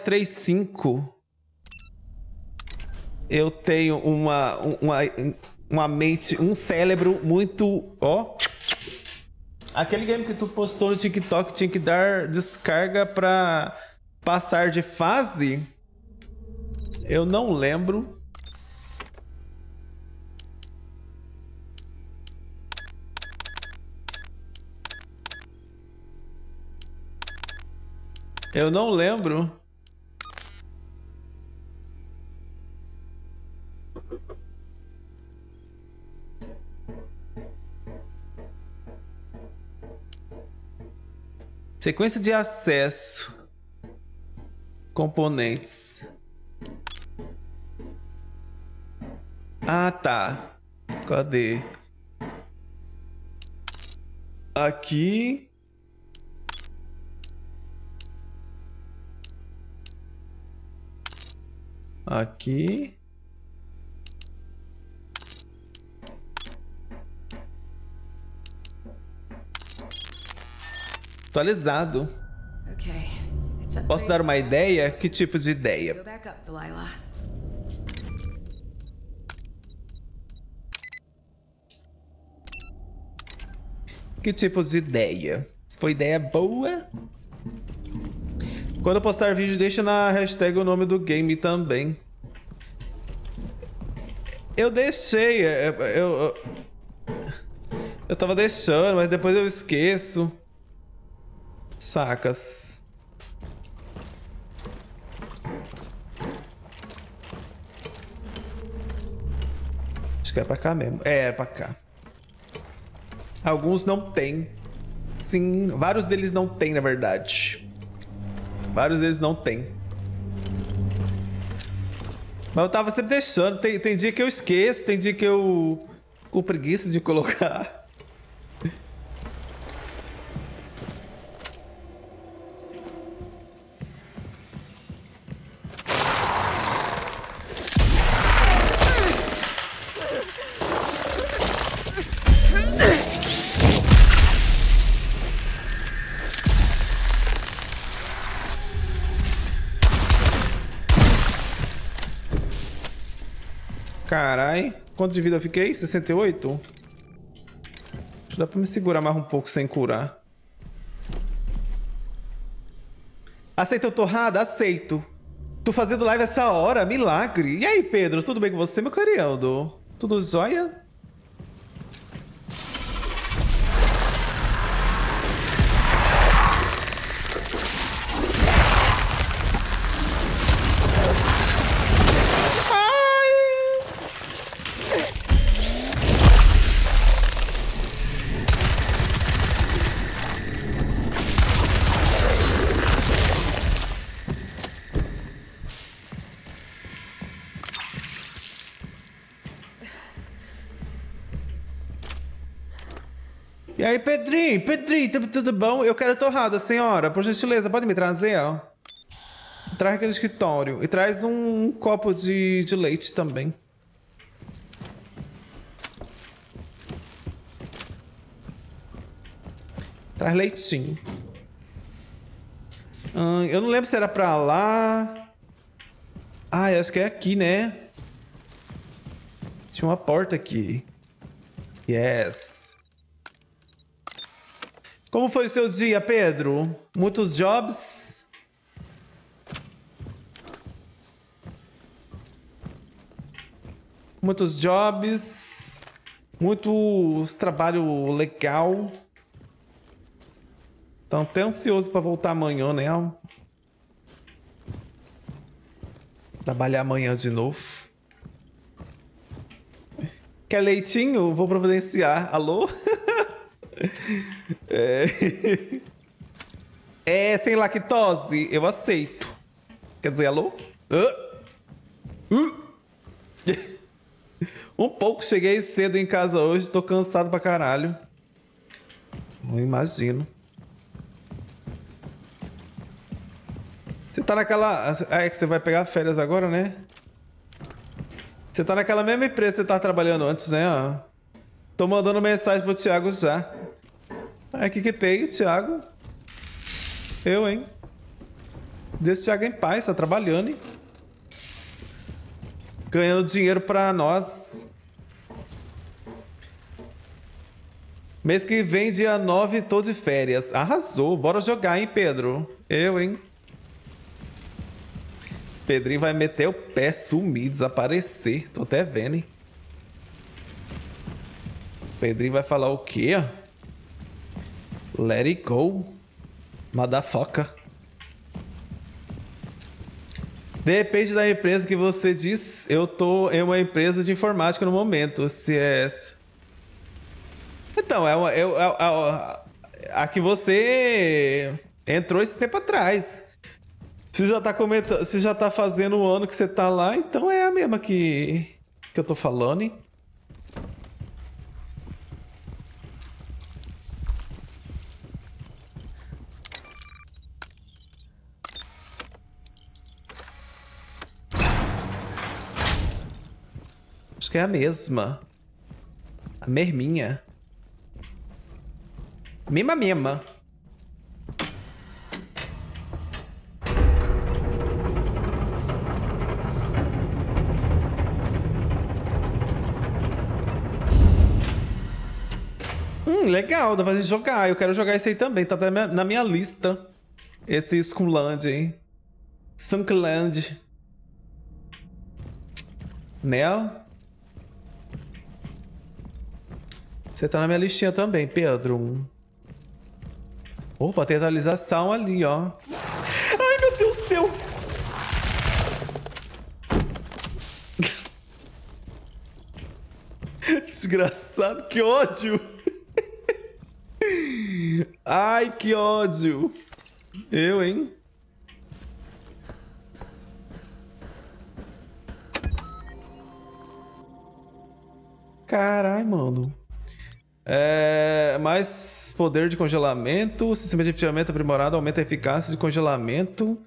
0035. Eu tenho uma mente, um cérebro muito... Ó. Aquele game que tu postou no TikTok tinha que dar descarga pra passar de fase? Eu não lembro. Eu não lembro. Sequência de acesso. Componentes. Ah, tá. Cadê? Aqui... Aqui. Atualizado. Posso dar uma ideia? Que tipo de ideia? Que tipo de ideia? Se foi ideia boa... Quando eu postar vídeo, deixa na hashtag o nome do game também. Eu deixei, eu tava deixando, mas depois eu esqueço. Sacas. Acho que é pra cá mesmo. É pra cá. Alguns não tem. Sim, vários deles não tem, na verdade. Vários deles não tem. Mas eu tava sempre deixando. Tem dia que eu esqueço, tem dia que eu... Com preguiça de colocar. Carai. Quanto de vida eu fiquei? 68? Acho que dá pra me segurar mais um pouco sem curar. Aceitou torrada? Aceito. Tu fazendo live essa hora? Milagre. E aí, Pedro? Tudo bem com você, meu querido? Tudo jóia? E aí, Pedrinho? Pedrinho, tudo bom? Eu quero torrada, senhora. Por gentileza, pode me trazer, ó. Traz aquele escritório. E traz um copo de leite também. Traz leitinho. Eu não lembro se era pra lá. Ah, eu acho que é aqui, né? Tinha uma porta aqui. Yes. Como foi o seu dia, Pedro? Muitos jobs? Muitos jobs. Muito trabalho legal. Tô até ansioso pra voltar amanhã, né? Trabalhar amanhã de novo. Quer leitinho? Vou providenciar. Alô? É sem lactose, eu aceito. Quer dizer, alô? Um pouco, cheguei cedo em casa hoje, tô cansado pra caralho. Não imagino. Você tá naquela... É que você vai pegar férias agora, né? Você tá naquela mesma empresa que você tá trabalhando antes, né? Tô mandando mensagem pro Thiago já. É que tem, Thiago. Eu, hein? Deixa o Thiago em paz, tá trabalhando, hein? Ganhando dinheiro pra nós. Mês que vem, dia 9, tô de férias. Arrasou, bora jogar, hein, Pedro? Eu, hein? Pedrinho vai meter o pé, sumir, desaparecer. Tô até vendo, hein? Pedrinho vai falar o quê? Let it go, motherfucker. Depende da empresa que você diz. Eu tô em uma empresa de informática no momento. Se é essa. Então, é uma, a que você entrou esse tempo atrás. Você já tá comentando, você já tá fazendo um ano que você tá lá, então é a mesma que eu tô falando, hein? É a mesma. A merminha. Mesma. Legal, dá pra gente jogar. Eu quero jogar esse aí também. Tá na minha lista. Esse Skullland, hein? Skullland. Né? Você tá na minha listinha também, Pedro. Opa, tem atualização ali, ó. Ai, meu Deus do céu! Desgraçado, que ódio! Ai, que ódio! Eu, hein? Carai, mano. É, mais poder de congelamento, sistema de fechamento aprimorado, aumenta a eficácia de congelamento,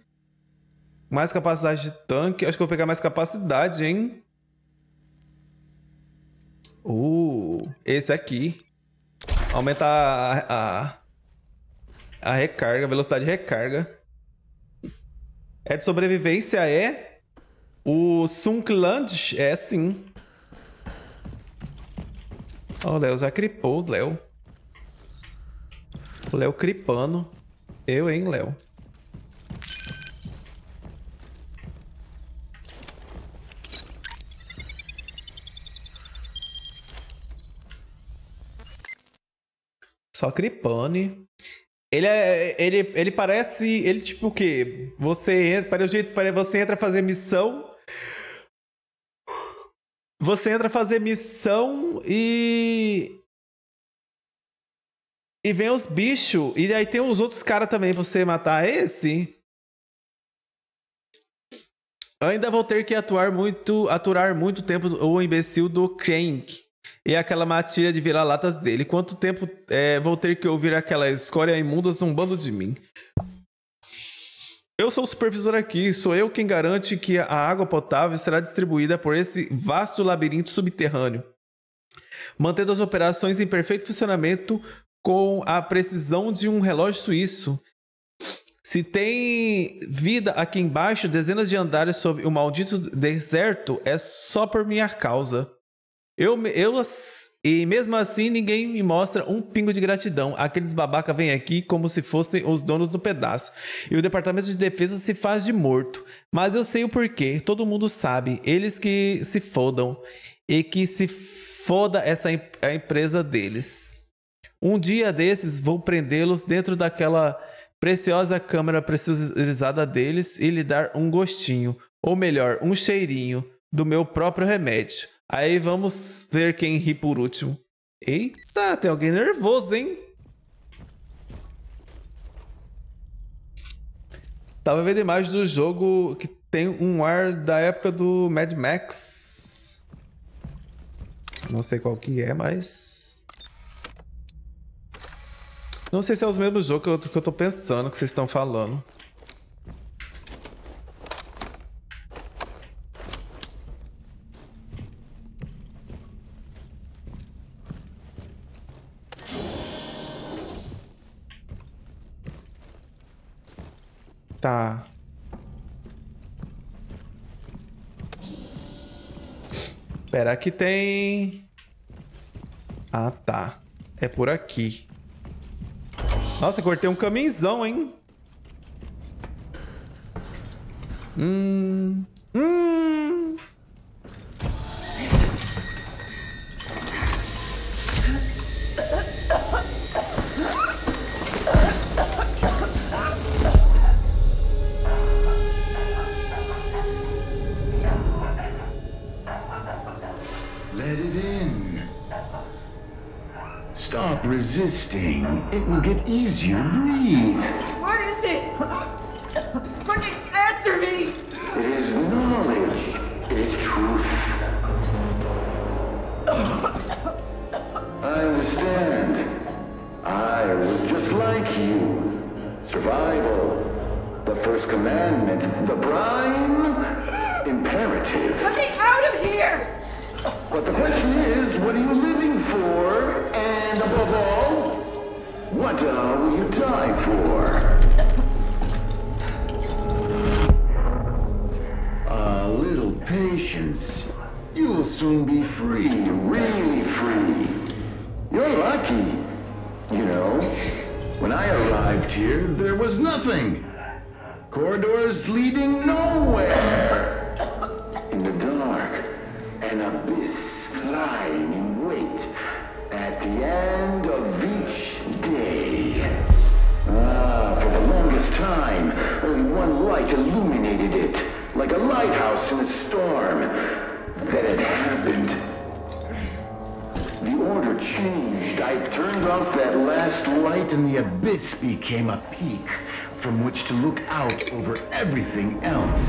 mais capacidade de tanque. Acho que eu vou pegar mais capacidade, hein? Esse aqui aumenta a recarga, velocidade de recarga. É de sobrevivência, é? O Sunkland é sim. Ó, o Léo já cripou, Léo. O Léo cripando. Eu, hein, Léo. Só cripane. Ele parece... Ele tipo o quê? Você entra... Para o jeito... Para você entra fazer missão... Você entra fazer missão e... E vem os bichos. E aí tem os outros caras também pra você matar. Esse? Ainda vou ter que aturar muito tempo o imbecil do Crank. E aquela matilha de vira-latas dele. Quanto tempo vou ter que ouvir aquela escória imunda zombando de mim? Eu sou o supervisor aqui. Sou eu quem garante que a água potável será distribuída por esse vasto labirinto subterrâneo, mantendo as operações em perfeito funcionamento com a precisão de um relógio suíço. Se tem vida aqui embaixo, dezenas de andares sob o maldito deserto, é só por minha causa. E mesmo assim ninguém me mostra um pingo de gratidão. Aqueles babaca vêm aqui como se fossem os donos do pedaço. E o departamento de defesa se faz de morto. Mas eu sei o porquê, todo mundo sabe. Eles que se fodam. E que se foda a empresa deles. Um dia desses vou prendê-los dentro daquela preciosa câmara pressurizada deles e lhe dar um gostinho, ou melhor, um cheirinho do meu próprio remédio. Aí vamos ver quem ri por último. Eita, tem alguém nervoso, hein? Tava vendo imagem do jogo que tem um ar da época do Mad Max. Não sei qual que é, mas... Não sei se é os mesmos jogos que eu tô pensando, que vocês estão falando. Tá. Espera, aqui tem... Ah, tá. É por aqui. Nossa, cortei um caminhão, hein? Stop resisting. It will get easier. Breathe. What is it? Fucking answer me! It is knowledge. It is truth. I understand. I was just like you. Survival. The first commandment. The prime imperative. Let me out of here! But the question is, what are you living for? And above all, what will you die for? A little patience. You will soon be free, really free. You're lucky. You know, when I arrived here, there was nothing. Corridors leading nowhere. In the dark, an abyss lying in wait. At the end of each day. Ah, for the longest time, only one light illuminated it, like a lighthouse in a storm. Then it happened. The order changed. I turned off that last light and the abyss became a peak from which to look out over everything else.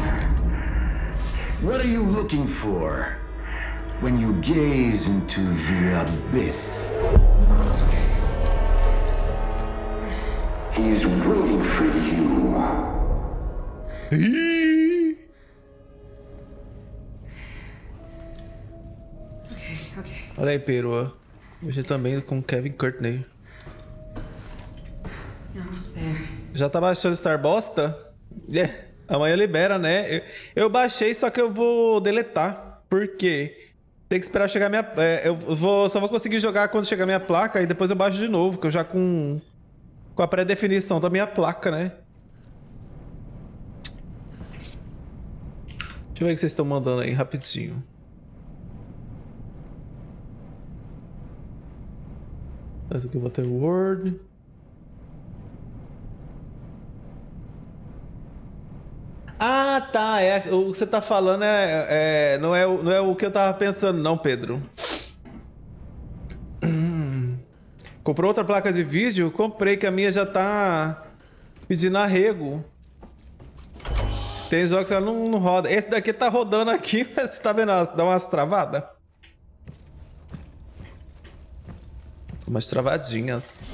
What are you looking for? When you gaze into the abyss, he's waiting for you. Okay. Olha aí, perua. Você também com Kevin Courtney. Já tá baixando Star Bosta? Yeah. Amanhã libera, né? Eu baixei, só que eu vou deletar. Por quê? Tem que esperar chegar minha... só vou conseguir jogar quando chegar minha placa e depois eu baixo de novo, que eu já com a pré-definição da minha placa, né? Deixa eu ver o que vocês estão mandando aí, rapidinho. Essa aqui eu vou ter o Word. Ah, tá. É, o que você tá falando não é o que eu tava pensando, não, Pedro. Comprou outra placa de vídeo? Comprei, que a minha já tá pedindo arrego. Tem jogos que ela não roda. Esse daqui tá rodando aqui, mas você tá vendo? Dá umas travadas. Umas travadinhas.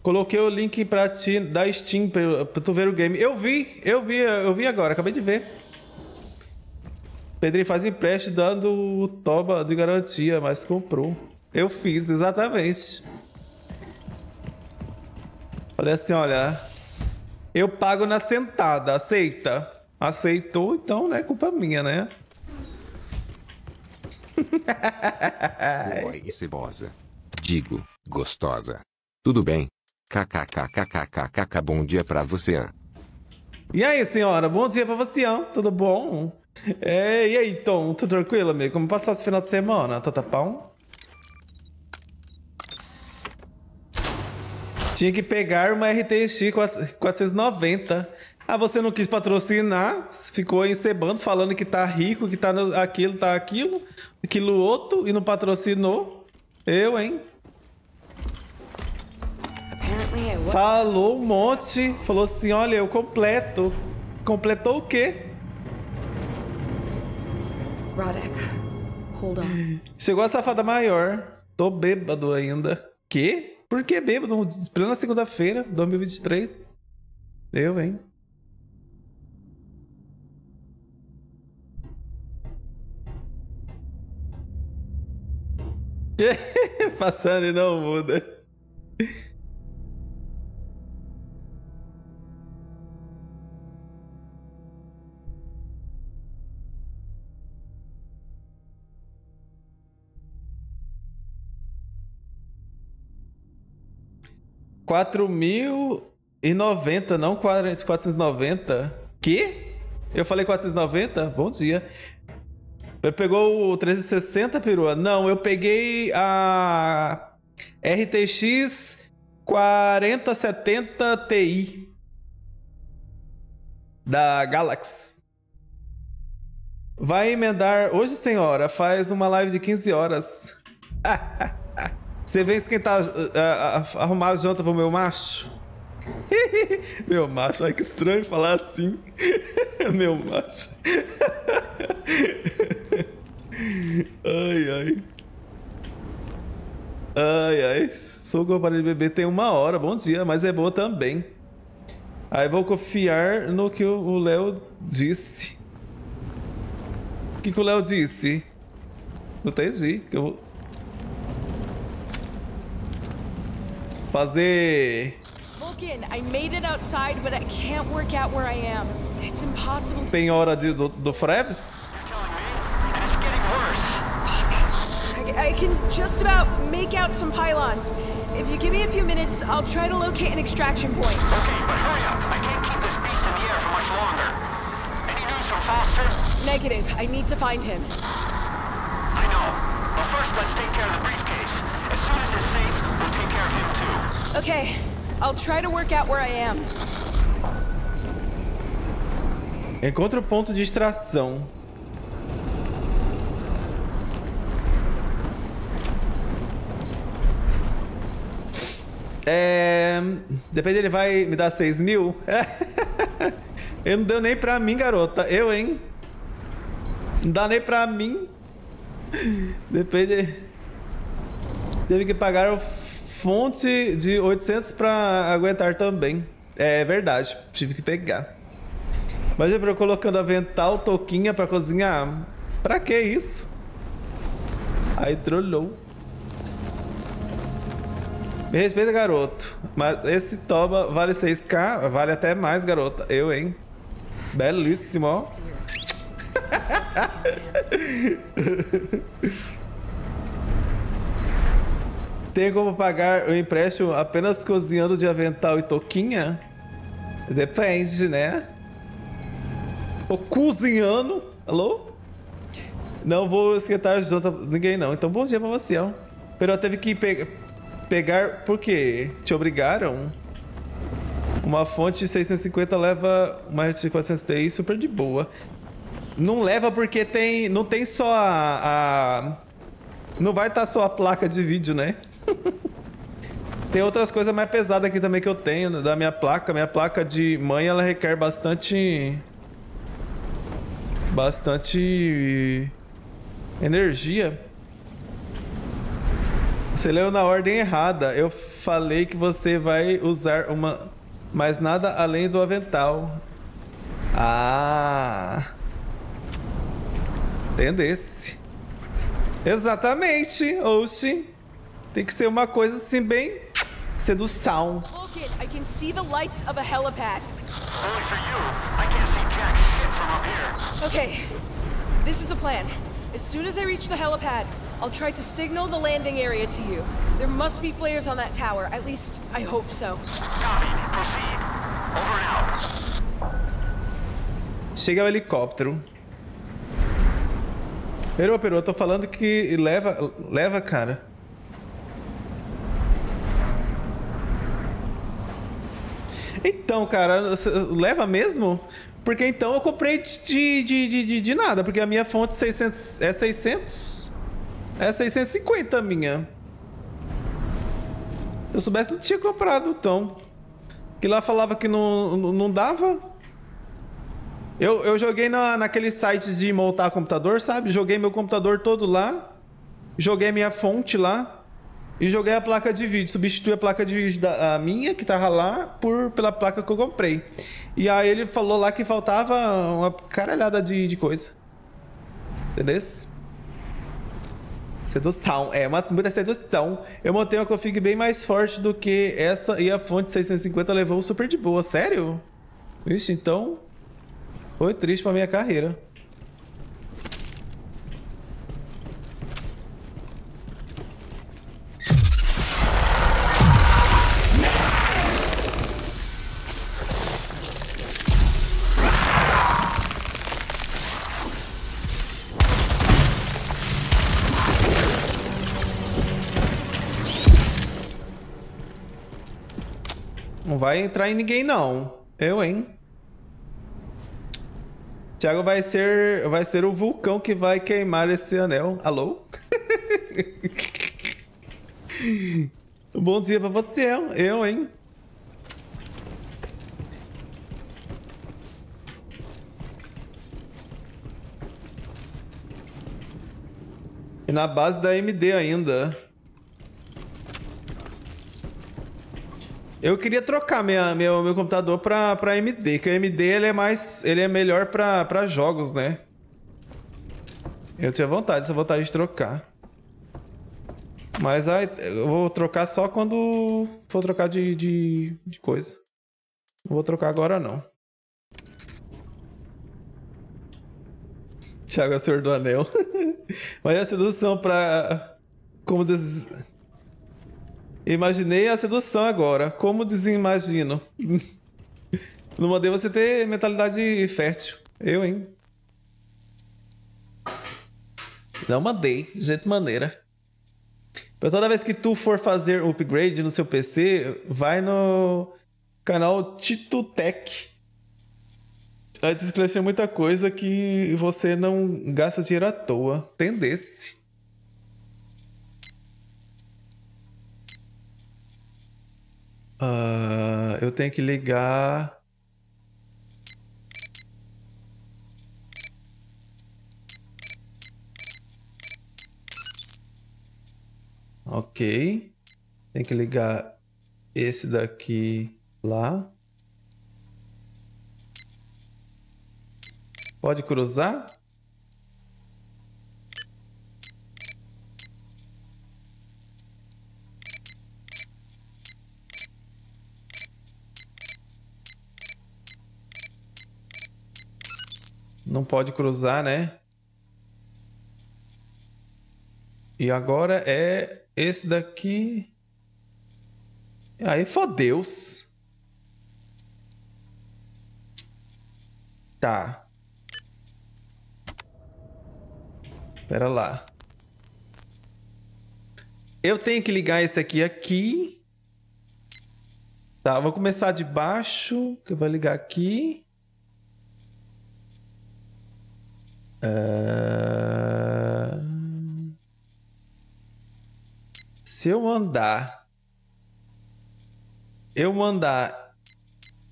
Coloquei o link pra ti, da Steam, pra tu ver o game. Eu vi agora, acabei de ver. Pedrinho faz empréstimo dando o toba de garantia, mas comprou. Eu fiz, exatamente. Olha assim, olha. Eu pago na sentada, aceita? Aceitou, então não é culpa minha, né? Oi, cebosa. Digo, gostosa. Tudo bem? KKKKKKK, bom dia pra você, hein? E aí, senhora? Bom dia pra você, hein? Tudo bom? É, e aí, Tom? Tudo tranquilo, amigo? Como passou esse final de semana? Tá tapão? Tinha que pegar uma RTX 490. Ah, você não quis patrocinar? Ficou encebando, falando que tá rico, que tá no, aquilo outro, e não patrocinou. Eu, hein? Falou um monte, falou assim, olha, eu completo. Completou o quê? Rodek, hold on. Chegou a safada maior. Tô bêbado ainda. Quê? Por que bêbado? Plena segunda-feira, 2023. Eu, hein? Passando e não muda. R$4.090, não 490. Que? Eu falei 490? Bom dia. Pegou o 360, perua? Não, eu peguei a RTX 4070 TI da Galax. Vai emendar hoje, senhora? Faz uma live de 15 horas. Você vem esquentar, arrumar a janta pro meu macho? Meu macho, ai que estranho falar assim. Meu macho. Ai, ai. Ai, ai. Sou que eu parei de beber tem 1 hora, bom dia, mas é boa também. Aí vou confiar no que o Léo disse. O que o Léo disse? Não entendi, que eu vou... Fazer. Tem hora do Freves? I can just about make out some pylons. If you give me a few minutes, I'll try to locate an extraction point. Okay, but hurry up. I can't keep this beast in the air for much longer. Any news from Foster? Negative. I need to find him. I know. But first, let's take care of the briefcase. As soon as it's safe, we'll take care of him too. Okay, I'll try to work out where I am. Encontre o ponto de extração. Depende, ele vai me dar 6.000? Ele não deu nem pra mim, garota. Eu, hein? Não dá nem pra mim. Depende. Teve que pagar o fonte de 800 pra aguentar também. É verdade, tive que pegar. Mas eu colocando avental, touquinha pra cozinhar. Pra que isso? Aí trollou. Me respeita, garoto. Mas esse toba vale 6K, vale até mais, garota. Eu, hein? Belíssimo, ó. Tem como pagar o empréstimo apenas cozinhando de avental e touquinha? Depende, né? Ou cozinhando? Alô? Não vou esquentar janta pra ninguém, não. Então, bom dia pra você, ó. Pero teve que pegar... Por quê? Te obrigaram? Uma fonte de 650 leva mais de 400 TI super de boa. Não leva porque tem... Não tem só Não vai estar só a placa de vídeo, né? Tem outras coisas mais pesadas aqui também que eu tenho da minha placa. Minha placa de mãe, ela requer bastante... energia. Você leu na ordem errada. Eu falei que você vai usar uma... Mas nada além do avental. Ah... Entendesse. Exatamente, oxi. Tem que ser uma coisa assim bem sedução. Okay. This is the plan. As soon as I reach the helipad, I'll try to signal the landing area to you. There must be flares on that tower. At least I hope so. Copy. Proceed. Over and out. Chega o helicóptero. Peru, eu tô falando que leva, cara. Então, cara, leva mesmo? Porque então eu comprei de nada, porque a minha fonte 600, é 600? É 650 a minha. Se eu soubesse, não tinha comprado, então. Que lá falava que não dava. Eu joguei naqueles sites de montar computador, sabe? Joguei meu computador todo lá, joguei minha fonte lá e joguei a placa de vídeo. Substituí a placa de vídeo da minha, que tava lá, pela placa que eu comprei. E aí ele falou lá que faltava uma caralhada de coisa. Entendeu? Sedução. É, mas muita sedução. Eu montei uma config bem mais forte do que essa e a fonte 650 levou super de boa. Sério? Vixe, então... Foi triste pra minha carreira. Não vai entrar em ninguém, não. Eu, hein? Thiago vai ser o vulcão que vai queimar esse anel. Alô? Bom dia pra você, eu, hein? E na base da AMD ainda. Eu queria trocar meu computador pra AMD, que o AMD ele é melhor pra jogos, né? Eu tinha essa vontade de trocar. Mas aí, eu vou trocar só quando for trocar de coisa. Não vou trocar agora, não. Thiago é o Senhor do Anel. Mas a sedução pra... Como diz... Imaginei a sedução agora. Como desimagino. Não mandei você ter mentalidade fértil. Eu, hein? Não mandei. De jeito maneira. Pra toda vez que tu for fazer upgrade no seu PC, vai no canal Tito Tech. Aí desclarecer muita coisa que você não gasta dinheiro à toa. Entendesse. Eu tenho que ligar... Ok. Tem que ligar esse daqui lá. Pode cruzar? Não pode cruzar, né? E agora é esse daqui. Aí, fodeus. Tá. Pera lá. Eu tenho que ligar esse aqui aqui. Tá, vou começar de baixo, que eu vou ligar aqui. Se eu mandar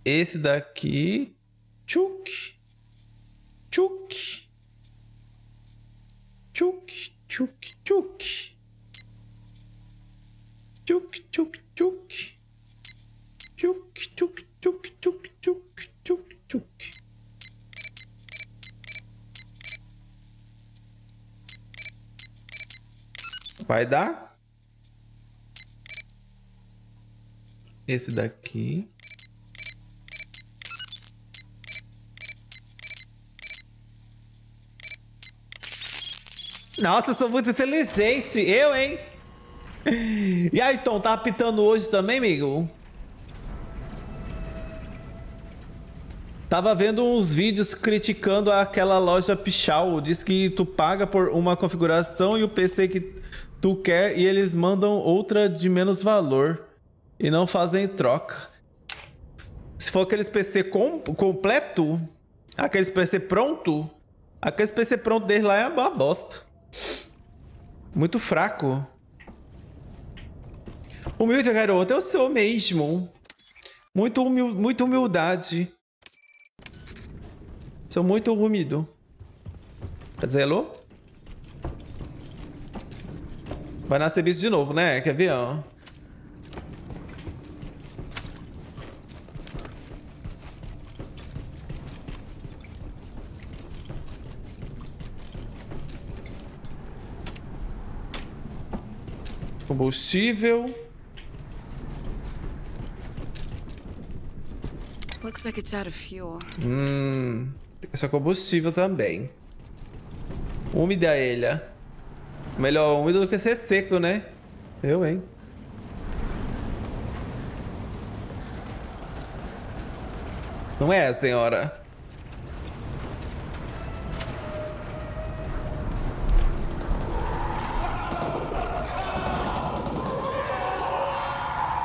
esse daqui, tchuk, tchuk, tchuk, tchuk, tchuk, tchuk, tchuk, tchuk, tchuk, tchuk, tchuk, tchuk, tchuk, tchuk, tchuk. Vai dar? Esse daqui. Nossa, eu sou muito inteligente. Eu, hein? E aí, Tom, tá apitando hoje também, amigo? Tava vendo uns vídeos criticando aquela loja Pichau. Diz que tu paga por uma configuração e o PC que tu quer e eles mandam outra de menos valor. E não fazem troca. Se for aqueles PC completo, aqueles PC pronto, aqueles PC pronto deles lá é uma bosta. Muito fraco. Humilde, garoto, eu sou mesmo. Muito humildade. Sou muito úmido. Quer dizer, alô? Vai nascer bicho de novo, né? Quer ver, ó? Combustível. Looks like it's out of fuel. Só combustível também. Úmida ele. Melhor úmido do que ser seco, né? Eu, hein? Não é, senhora?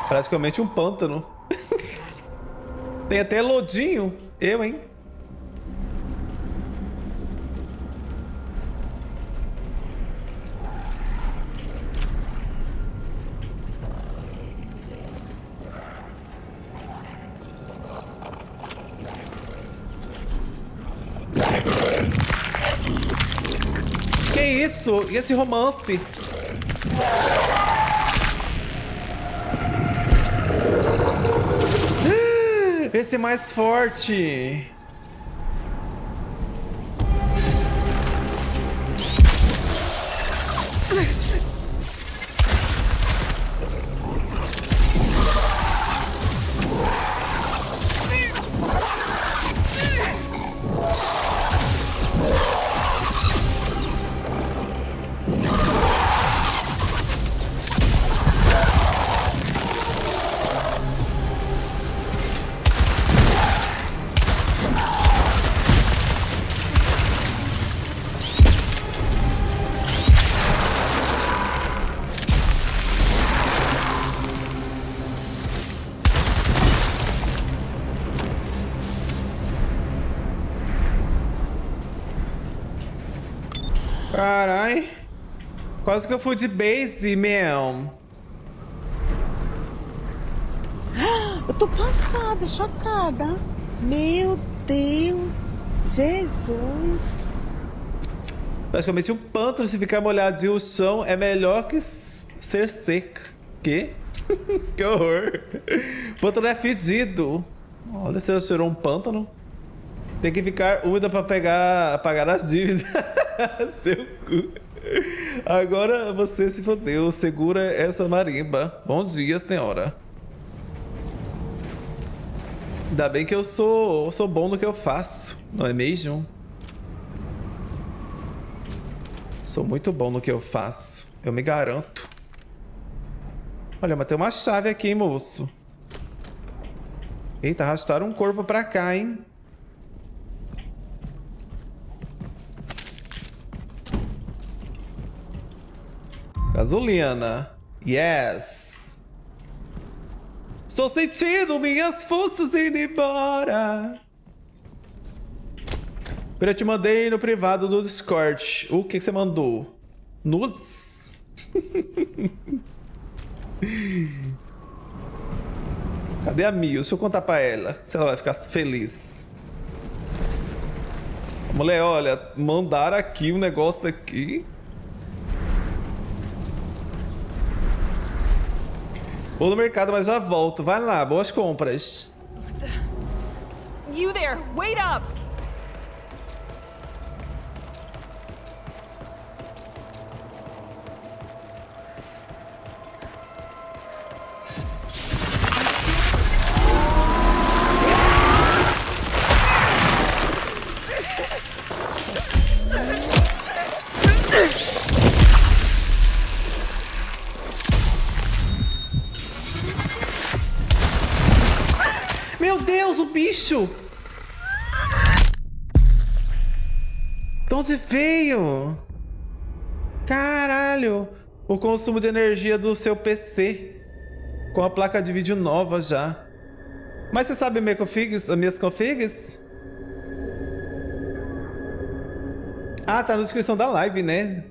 Praticamente um pântano. Tem até lodinho. Eu, hein? Que isso? E esse romance? Esse é mais forte. Carai, quase que eu fui de base, meu. Eu tô passada, chocada. Meu Deus, Jesus. Praticamente um pântano, se ficar molhadinho o chão, é melhor que ser seca. Que? Que horror. Pântano é fedido. Olha se eu cheirou um pântano. Tem que ficar úmida pra pagar as dívidas. Seu cu. Agora você se fodeu. Segura essa marimba. Bom dia, senhora. Ainda bem que eu sou bom no que eu faço. Não é mesmo? Sou muito bom no que eu faço. Eu me garanto. Olha, mas tem uma chave aqui, hein, moço. Eita, arrastaram um corpo pra cá, hein? Gasolina. Yes. Estou sentindo minhas forças indo embora. Eu te mandei no privado do Discord. O que você mandou? Nudes? Cadê a Mil? Deixa eu contar pra ela. Se ela vai ficar feliz. Mulher, olha, mandaram aqui um negócio aqui. Vou no mercado, mas já volto. Vai lá, boas compras. You there, wait up! De onde veio? Caralho! O consumo de energia do seu PC com a placa de vídeo nova já. Mas você sabe minha configs, as minhas configs? Ah, tá na descrição da live, né?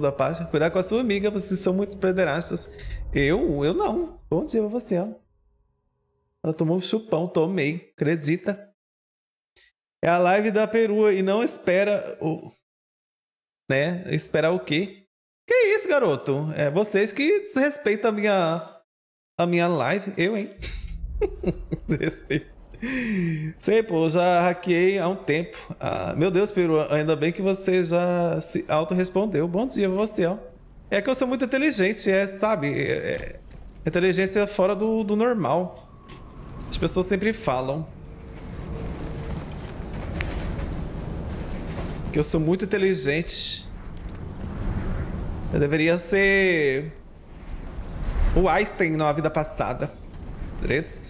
Da página. Cuidado com a sua amiga, vocês são muito pederastas. Eu não. Bom dia pra você, ó. Ela tomou um chupão, tomei, acredita? É a live da perua e não espera o... Né? Esperar o quê? Que isso, garoto? É vocês que desrespeitam a minha live. Eu, hein? Desrespeito. Sei, pô, já hackeei há um tempo. Ah, meu Deus, perua, ainda bem que você já se autorrespondeu. Bom dia você, ó. É que eu sou muito inteligente, sabe? Inteligência fora do normal. As pessoas sempre falam que eu sou muito inteligente. Eu deveria ser o Einstein na vida passada.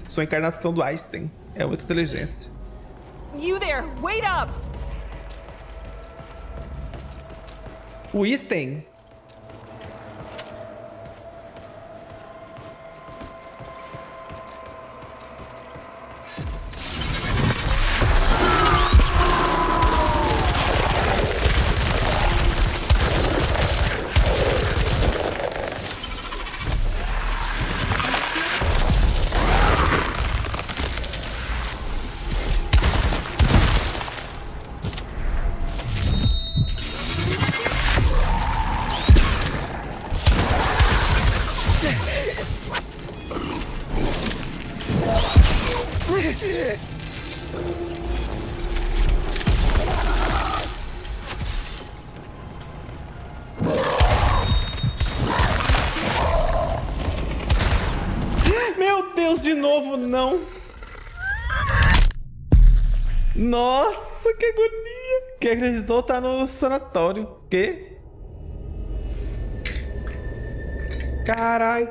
Sou a encarnação do Einstein. É muita inteligência. You there, wait up. O Einstein. Não. Nossa, que agonia. Quem acreditou tá no sanatório. Que? Caralho.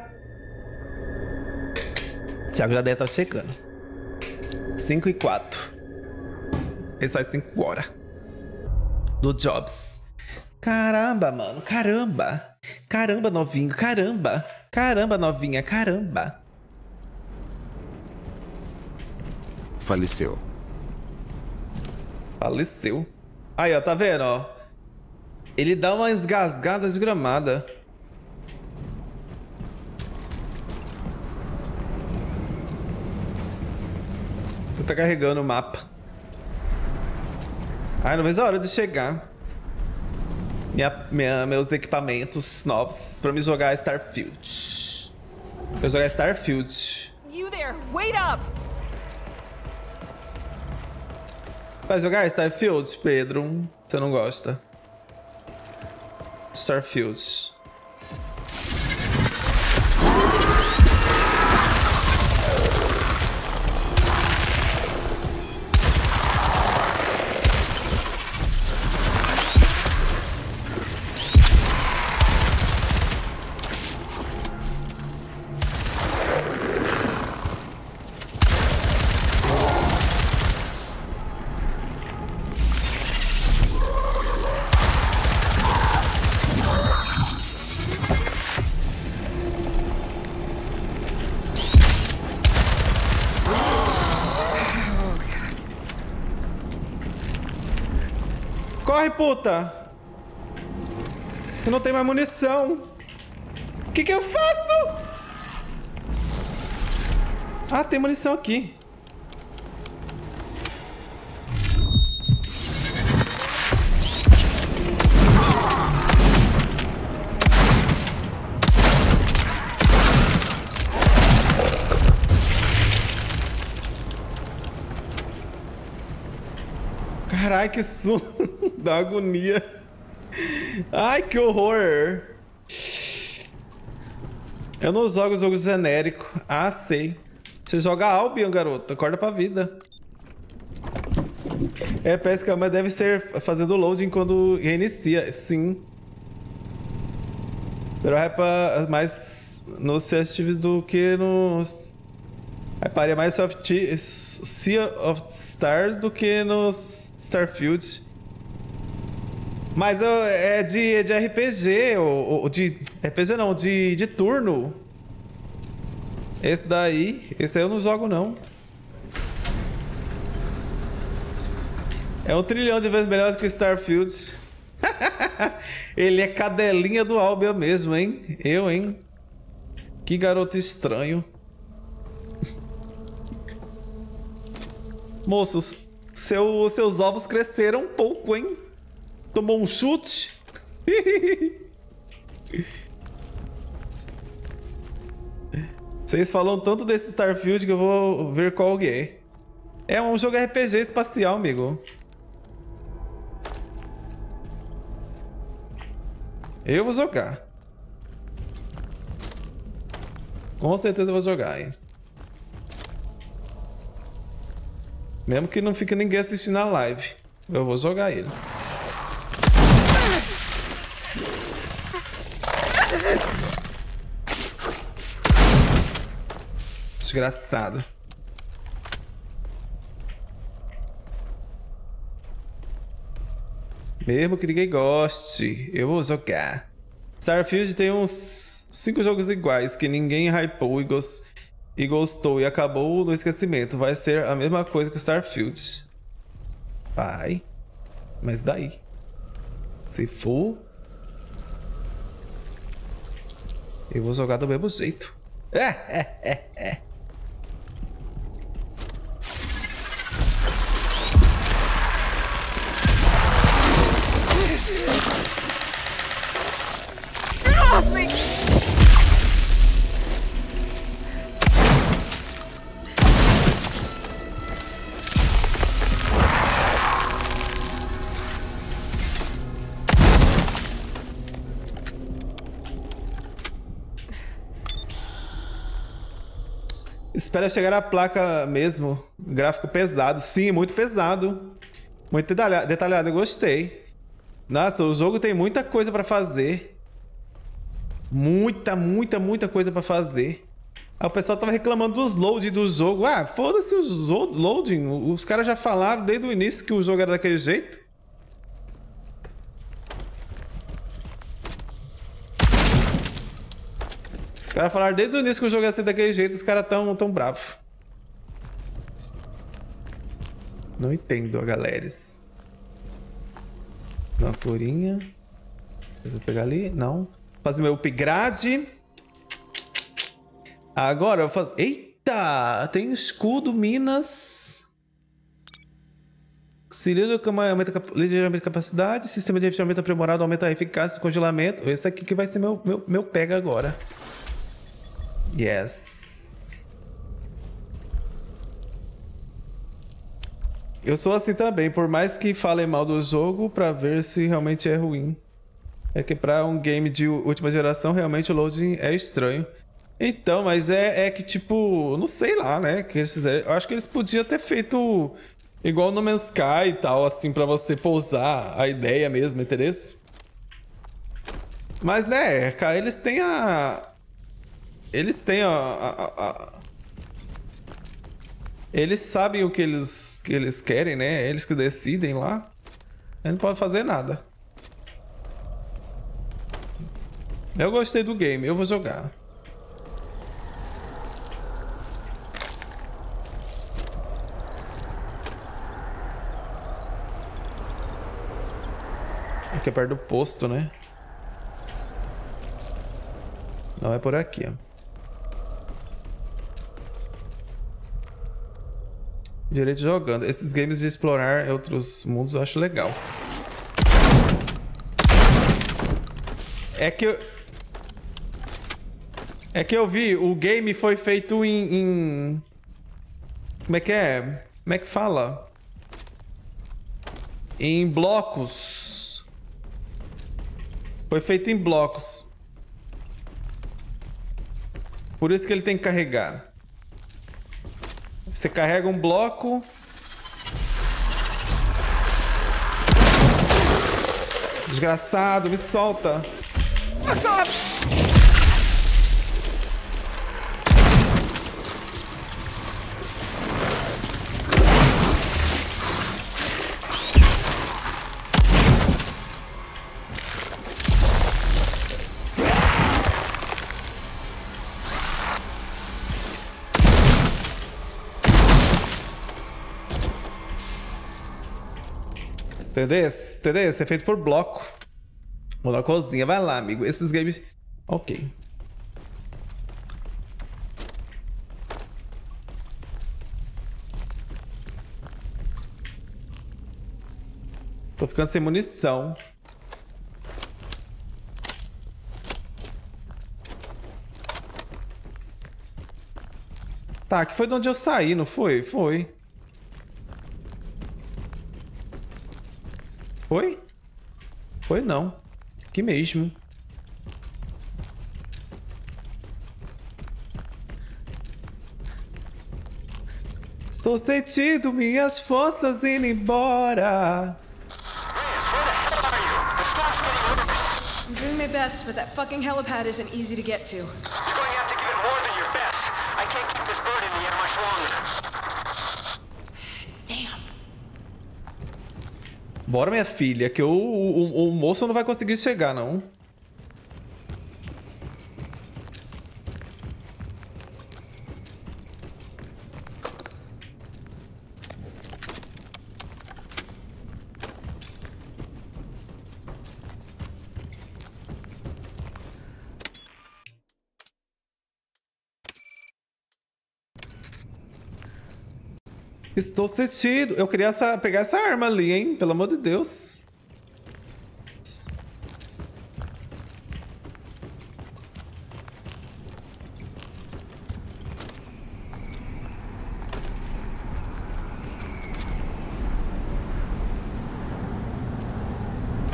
Thiago já deve estar checando. 5h04. Ele sai 5 horas. Do Jobs. Caramba, mano. Caramba. Caramba, novinho. Caramba. Caramba, novinha. Caramba. Faleceu. Faleceu. Aí, ó, tá vendo, ó? Ele dá uma engasgada desgramada. Ele tá carregando o mapa. Ai, não vejo a hora de chegar. Meus equipamentos novos pra me jogar Starfield. Eu jogar Starfield. You there, wait up! Vai jogar Starfield, Pedro? Você não gosta? Starfield. Ai, puta! Eu não tenho mais munição. O que que eu faço? Ah, tem munição aqui. Ai, que susto, dá agonia. Ai, que horror. Eu não jogo jogo genérico. Ah, sei. Você joga Albion, garoto. Acorda pra vida. É, pesca, mas deve ser fazendo loading quando reinicia. Sim. Pero é pra mais nos CSTVs do que nos... Aí paria mais Sea of Stars do que no Starfield. Mas é de RPG, ou de... RPG não, de turno. Esse daí, esse aí eu não jogo não. É 1 trilhão de vezes melhor do que Starfield. Ele é cadelinha do Albion mesmo, hein? Eu, hein? Que garoto estranho. Moços, seus ovos cresceram um pouco, hein? Tomou um chute? Vocês falam tanto desse Starfield que eu vou ver qual que é. É um jogo RPG espacial, amigo. Eu vou jogar. Com certeza eu vou jogar, hein? Mesmo que não fique ninguém assistindo a live, eu vou jogar ele. Desgraçado. Mesmo que ninguém goste, eu vou jogar. Starfield tem uns 5 jogos iguais que ninguém hypou e gostou e acabou no esquecimento. Vai ser a mesma coisa que o Starfield. Vai. Mas daí? Se for... eu vou jogar do mesmo jeito. Espera chegar a placa mesmo. Gráfico pesado. Sim, muito pesado. Muito detalhado. Eu gostei. Nossa, o jogo tem muita coisa pra fazer. Muita coisa pra fazer. Aí o pessoal tava reclamando dos loading do jogo. Ah, foda-se os loading. Os caras já falaram desde o início que o jogo era daquele jeito. Os caras falaram desde o início que o jogo ia ser daquele jeito, os caras tão bravos. Não entendo, ó, galera. Dá uma purinha. Vou pegar ali. Não. Fazer meu upgrade. Agora eu faço... Eita! Tem escudo, minas. Cilindro aumenta ligeiramente a capacidade. Sistema de revestimento aprimorado aumenta a eficácia e congelamento. Esse aqui que vai ser meu pega agora. Yes. Eu sou assim também, por mais que falem mal do jogo, pra ver se realmente é ruim. É que pra um game de última geração, realmente o loading é estranho. Então, mas é que tipo, não sei lá, né? Que eles fizeram. Eu acho que eles podiam ter feito igual No Man's Sky e tal, assim, pra você pousar a ideia mesmo, interesse? Mas né, cara, eles têm a... Eles sabem o que eles querem, né? Eles que decidem lá. Eles não podem fazer nada. Eu gostei do game, eu vou jogar. que é perto do posto, né? Não, é por aqui, ó. Direito jogando. Esses games de explorar outros mundos eu acho legal. É que eu vi, o game foi feito em... Como é que é? Como é que fala? Em blocos. Foi feito em blocos. Por isso que ele tem que carregar. Você carrega um bloco. Desgraçado, me solta. Entendeu? Isso é feito por bloco. Blocozinha. Vai lá, amigo. Esses games... Ok. Tô ficando sem munição. Tá, que foi de onde eu saí, não foi? Foi. Foi? Foi não. Aqui mesmo. Estou sentindo minhas forças indo embora. I'm doing my best, but that fucking helipad isn't easy to get to. You're going to have to give it more than your best. I can't keep this bird in the air much longer. Bora, minha filha, que o moço não vai conseguir chegar, não. Estou sentindo. Eu queria pegar essa arma ali, hein? Pelo amor de Deus.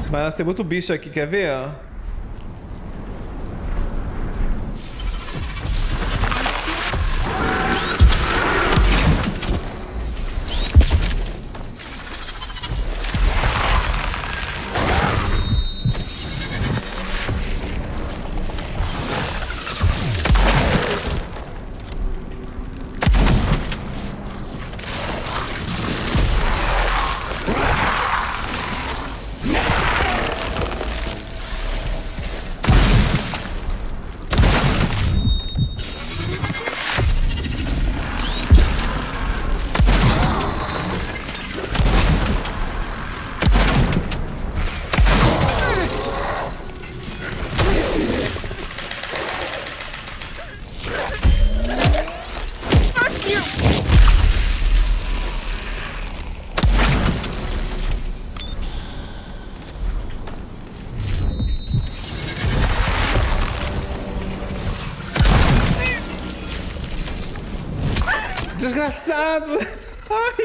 Vai nascer muito bicho aqui, quer ver? Desgraçado! Ai!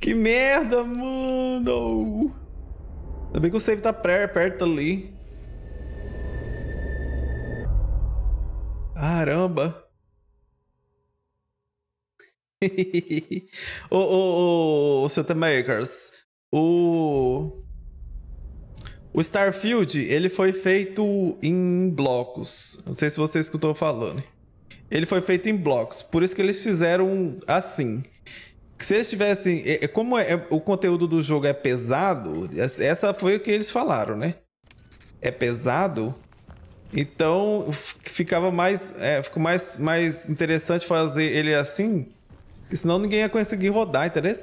Que merda, mano! Ainda bem que o save tá perto ali. Caramba! Ô, seu T-Makers, o Starfield, ele foi feito em blocos. Não sei se você escutou falando. Ele foi feito em blocos, por isso que eles fizeram assim. Se eles tivessem... Como o conteúdo do jogo é pesado, essa foi o que eles falaram, né? É pesado, então ficava mais, ficou mais interessante fazer ele assim, porque senão ninguém ia conseguir rodar, entendeu?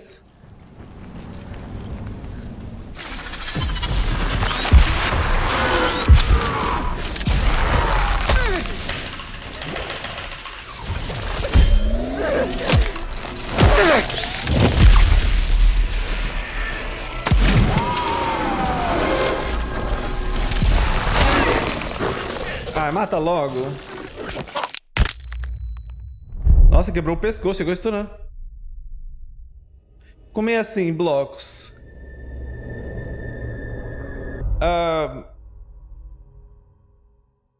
Vai, mata logo. Nossa, quebrou o pescoço, chegou a estourar. Comer assim, blocos.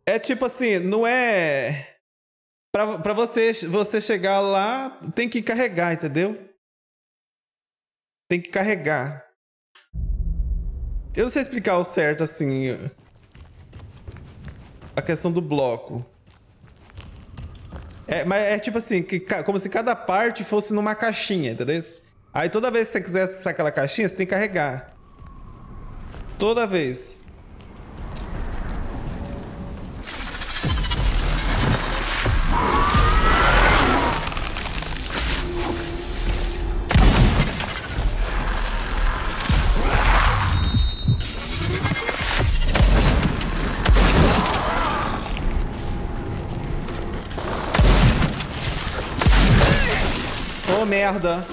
É tipo assim, não é... Pra você chegar lá, tem que carregar, entendeu? Tem que carregar. Eu não sei explicar o certo, assim... A questão do bloco. É, mas é tipo assim, que, como se cada parte fosse numa caixinha, entendeu? Aí toda vez que você quiser acessar aquela caixinha, você tem que carregar. Toda vez. Oh, merda.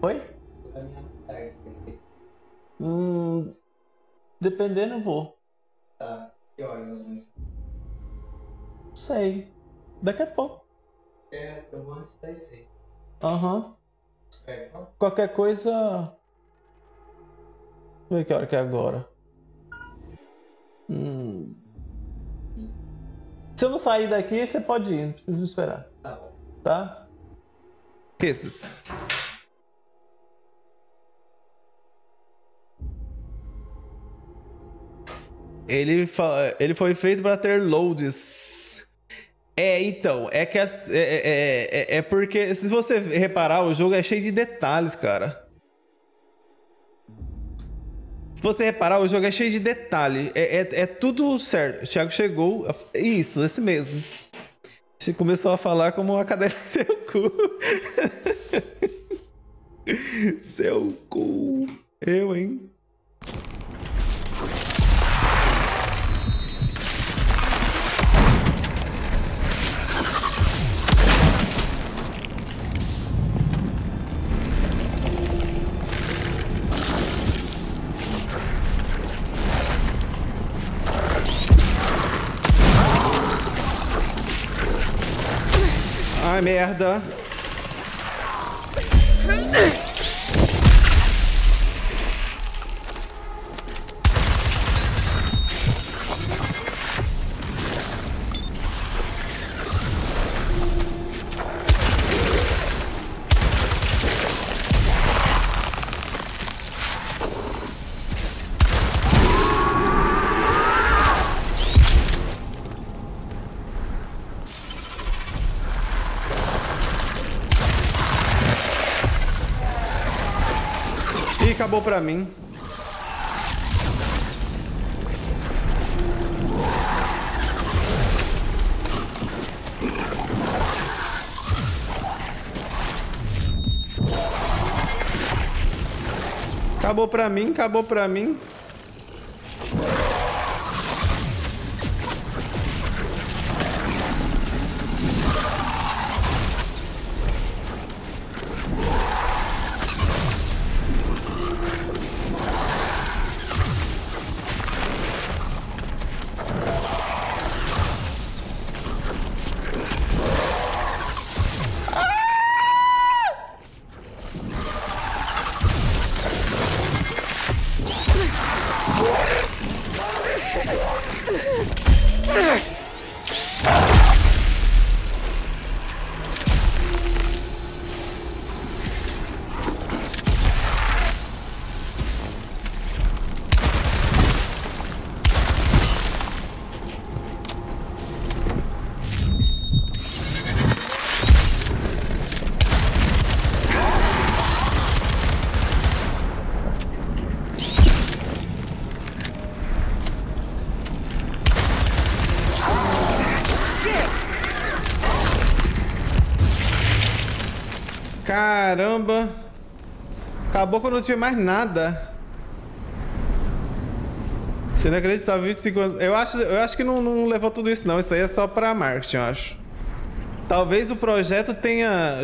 Oi? Dependendo eu vou. Tá, que hora mais? Não sei. Daqui a pouco. É, eu vou antes das 6. Aham. Qualquer coisa... Deixa eu ver que hora que é agora. Se eu não sair daqui, você pode ir, não precisa me esperar. Tá bom. Tá? Kisses. Ele foi feito para ter loads. É, então, é que... É porque, se você reparar, o jogo é cheio de detalhes, cara. Se você reparar, o jogo é cheio de detalhe. É tudo certo. O Thiago chegou... Isso, esse mesmo. Você começou a falar como uma cadeira do seu cu. Seu cu. Eu, hein? Ai, merda. Acabou pra mim. Acabou pra mim. Caramba. Acabou que eu não tinha mais nada. Você não acredita, 25 anos. Eu acho que não levou tudo isso não. Isso aí é só pra marketing, eu acho. Talvez o projeto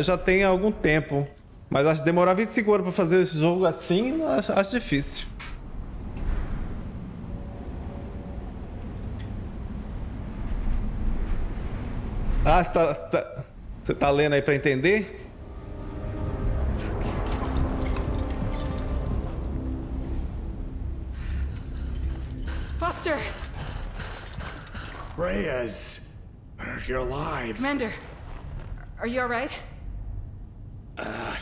já tenha algum tempo. Mas acho que demorar 25 anos pra fazer esse jogo assim, acho difícil. Ah, você tá lendo aí pra entender? Foster! Reyes! You're alive. Commander, are you alright?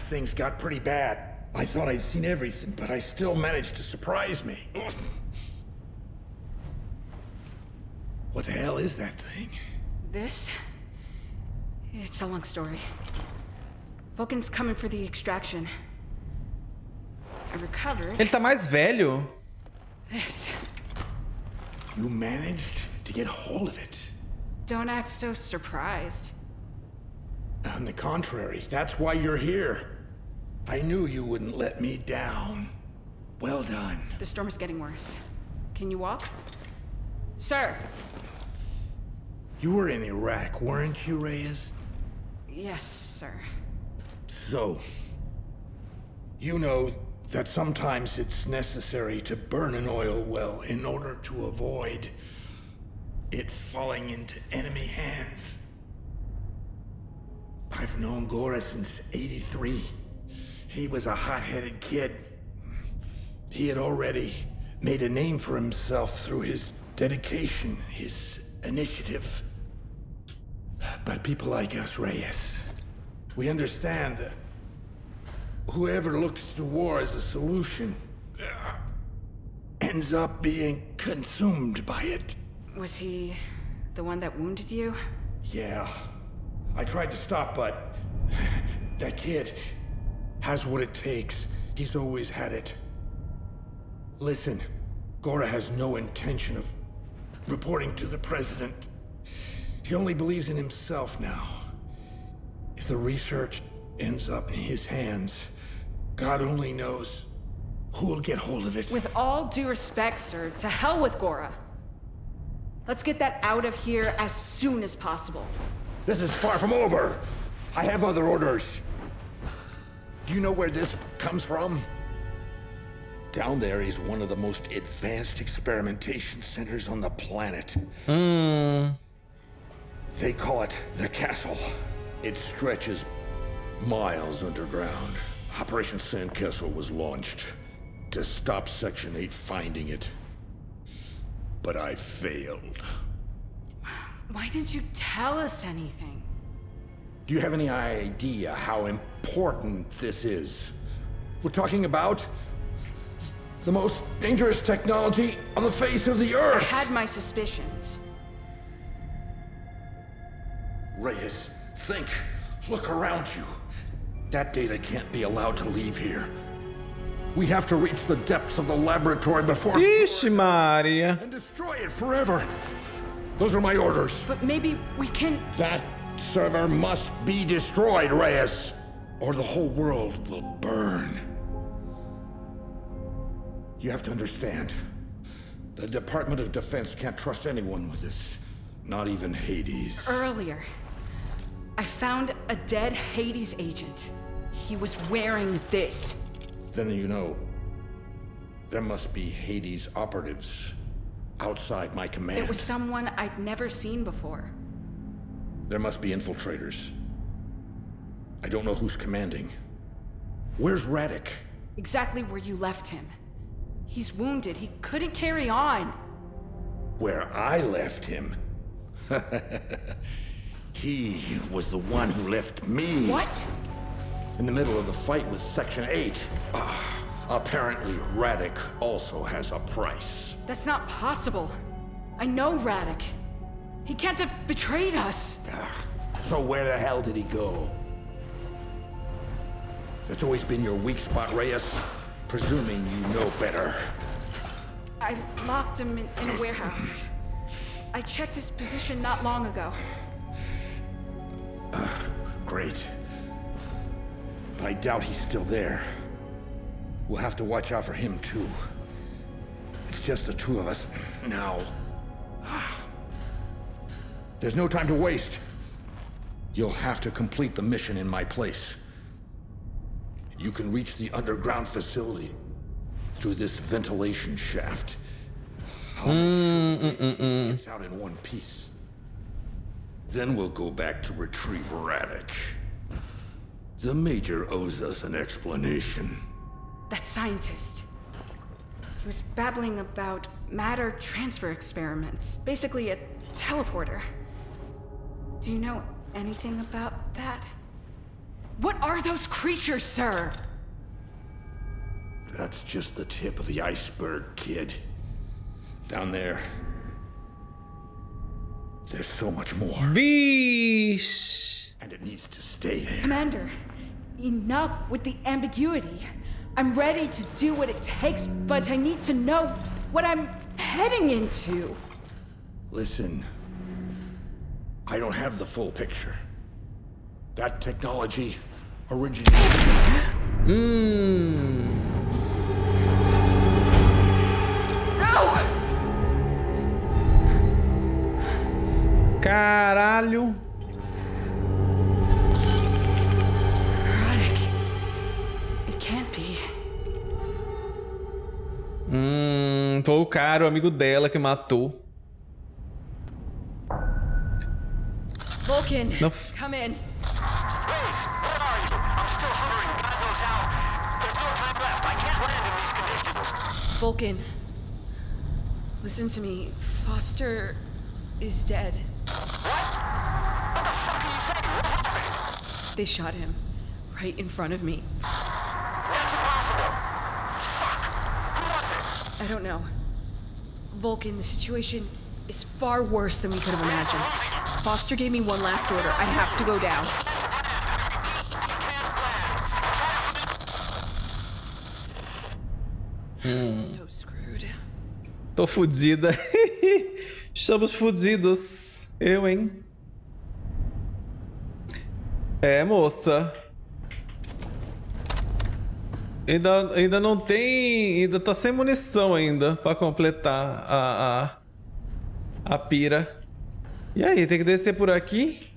Things got pretty bad. I thought I'd seen everything, but I still managed to surprise me. What the hell is that thing? This? It's a long story. Vulcan's coming for the extraction. I recovered. Ele tá mais velho. This. You managed to get hold of it. Don't act so surprised. On the contrary, that's why you're here. I knew you wouldn't let me down. Well done. The storm is getting worse. Can you walk? Sir! You were in Iraq, weren't you, Reyes? Yes, sir. So, you know that sometimes it's necessary to burn an oil well in order to avoid it falling into enemy hands. I've known Gora since '83. He was a hot-headed kid. He had already made a name for himself through his dedication, his initiative. But people like us, Reyes, we understand that whoever looks to war as a solution ends up being consumed by it. Was he the one that wounded you? Yeah. I tried to stop, but that kid has what it takes. He's always had it. Listen, Gora has no intention of reporting to the president. He only believes in himself now. If the research ends up in his hands, God only knows who will get hold of it. With all due respect, sir, to hell with Gora. Let's get that out of here as soon as possible. This is far from over. I have other orders. Do you know where this comes from? Down there is one of the most advanced experimentation centers on the planet. They call it the Castle. It stretches miles underground. Operation Sandcastle was launched to stop Section 8 finding it. But I failed. Why didn't you tell us anything? Do you have any idea how important this is? We're talking about the most dangerous technology on the face of the Earth! I had my suspicions. Reyes, think. Look around you. That data can't be allowed to leave here. We have to reach the depths of the laboratory before... Ixi, Maria. ...and destroy it forever. Those are my orders. But maybe we can... That server must be destroyed, Reyes, or the whole world will burn. You have to understand, the Department of Defense can't trust anyone with this, not even Hades. Earlier, I found a dead Hades agent. He was wearing this. Then you know, there must be Hades operatives outside my command. It was someone I'd never seen before. There must be infiltrators. I don't know who's commanding. Where's Radek? Exactly where you left him. He's wounded. He couldn't carry on. Where I left him? He was the one who left me. What? In the middle of the fight with Section 8. Apparently Radek also has a price. That's not possible. I know Radek. He can't have betrayed us. So where the hell did he go? That's always been your weak spot, Reyes. Presuming you know better. I locked him in a warehouse. I checked his position not long ago. Great. I doubt he's still there. We'll have to watch out for him too. It's just the two of us now. There's no time to waste. You'll have to complete the mission in my place. You can reach the underground facility through this ventilation shaft. I'll make sure everything gets out in one piece. Then we'll go back to retrieve Radek. The Major owes us an explanation. That scientist. He was babbling about matter transfer experiments. Basically a teleporter. Do you know anything about that? What are those creatures, sir? That's just the tip of the iceberg, kid. Down there. There's so much more. Vish! And it needs to stay there. Commander, enough with the ambiguity. I'm ready to do what it takes, but I need to know what I'm heading into. Listen, I don't have the full picture. That technology originated. No! Caralho. It can't be. Foi o cara, o amigo dela que matou. Vulcan, não. Come in. Vulcan, listen to me. Foster is dead. What the fuck are you saying? What happened? They shot him right in front of me. That's impossible. Fuck. Who was it? I don't know. Vulcan, the situation is far worse than we could have imagined. Foster gave me one last order. I have to go down. So screwed. Tô fudida. Estamos fudidos. Eu, hein? É, moça. Ainda não tem... Ainda tá sem munição ainda pra completar a pira. E aí, tem que descer por aqui?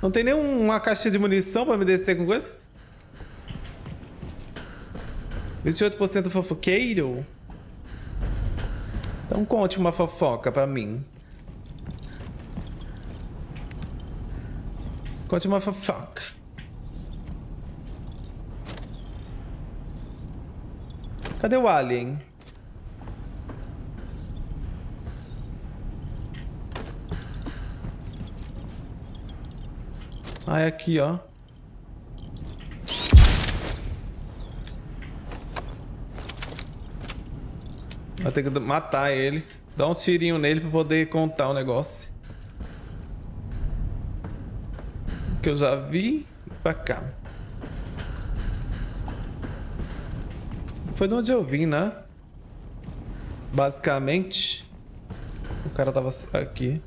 Não tem nenhuma caixa de munição pra me descer com coisa? 28% fofoqueiro? Então conte uma fofoca pra mim. Conte uma fofoca. Cadê o alien? Ah, é aqui, ó. Vai ter que matar ele. Dar um tirinho nele pra poder contar o negócio. Que eu já vi pra cá. Foi de onde eu vim, né? Basicamente. O cara tava aqui.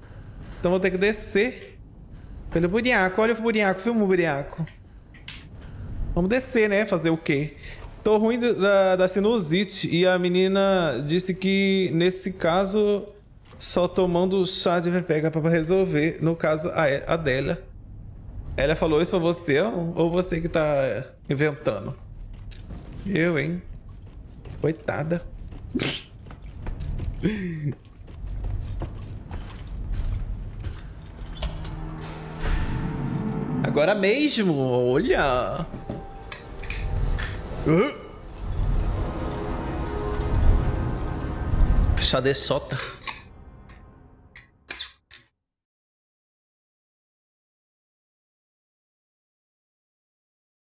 Então vou ter que descer pelo buraco. Olha o buraco, filma o buraco. Vamos descer, né? Fazer o quê? Tô ruim da sinusite. E a menina disse que nesse caso só tomando chá de pega pra resolver. No caso, a dela. Ela falou isso pra você ou você que tá inventando? Eu, hein? Coitada. Agora mesmo, olha! Chá de sota.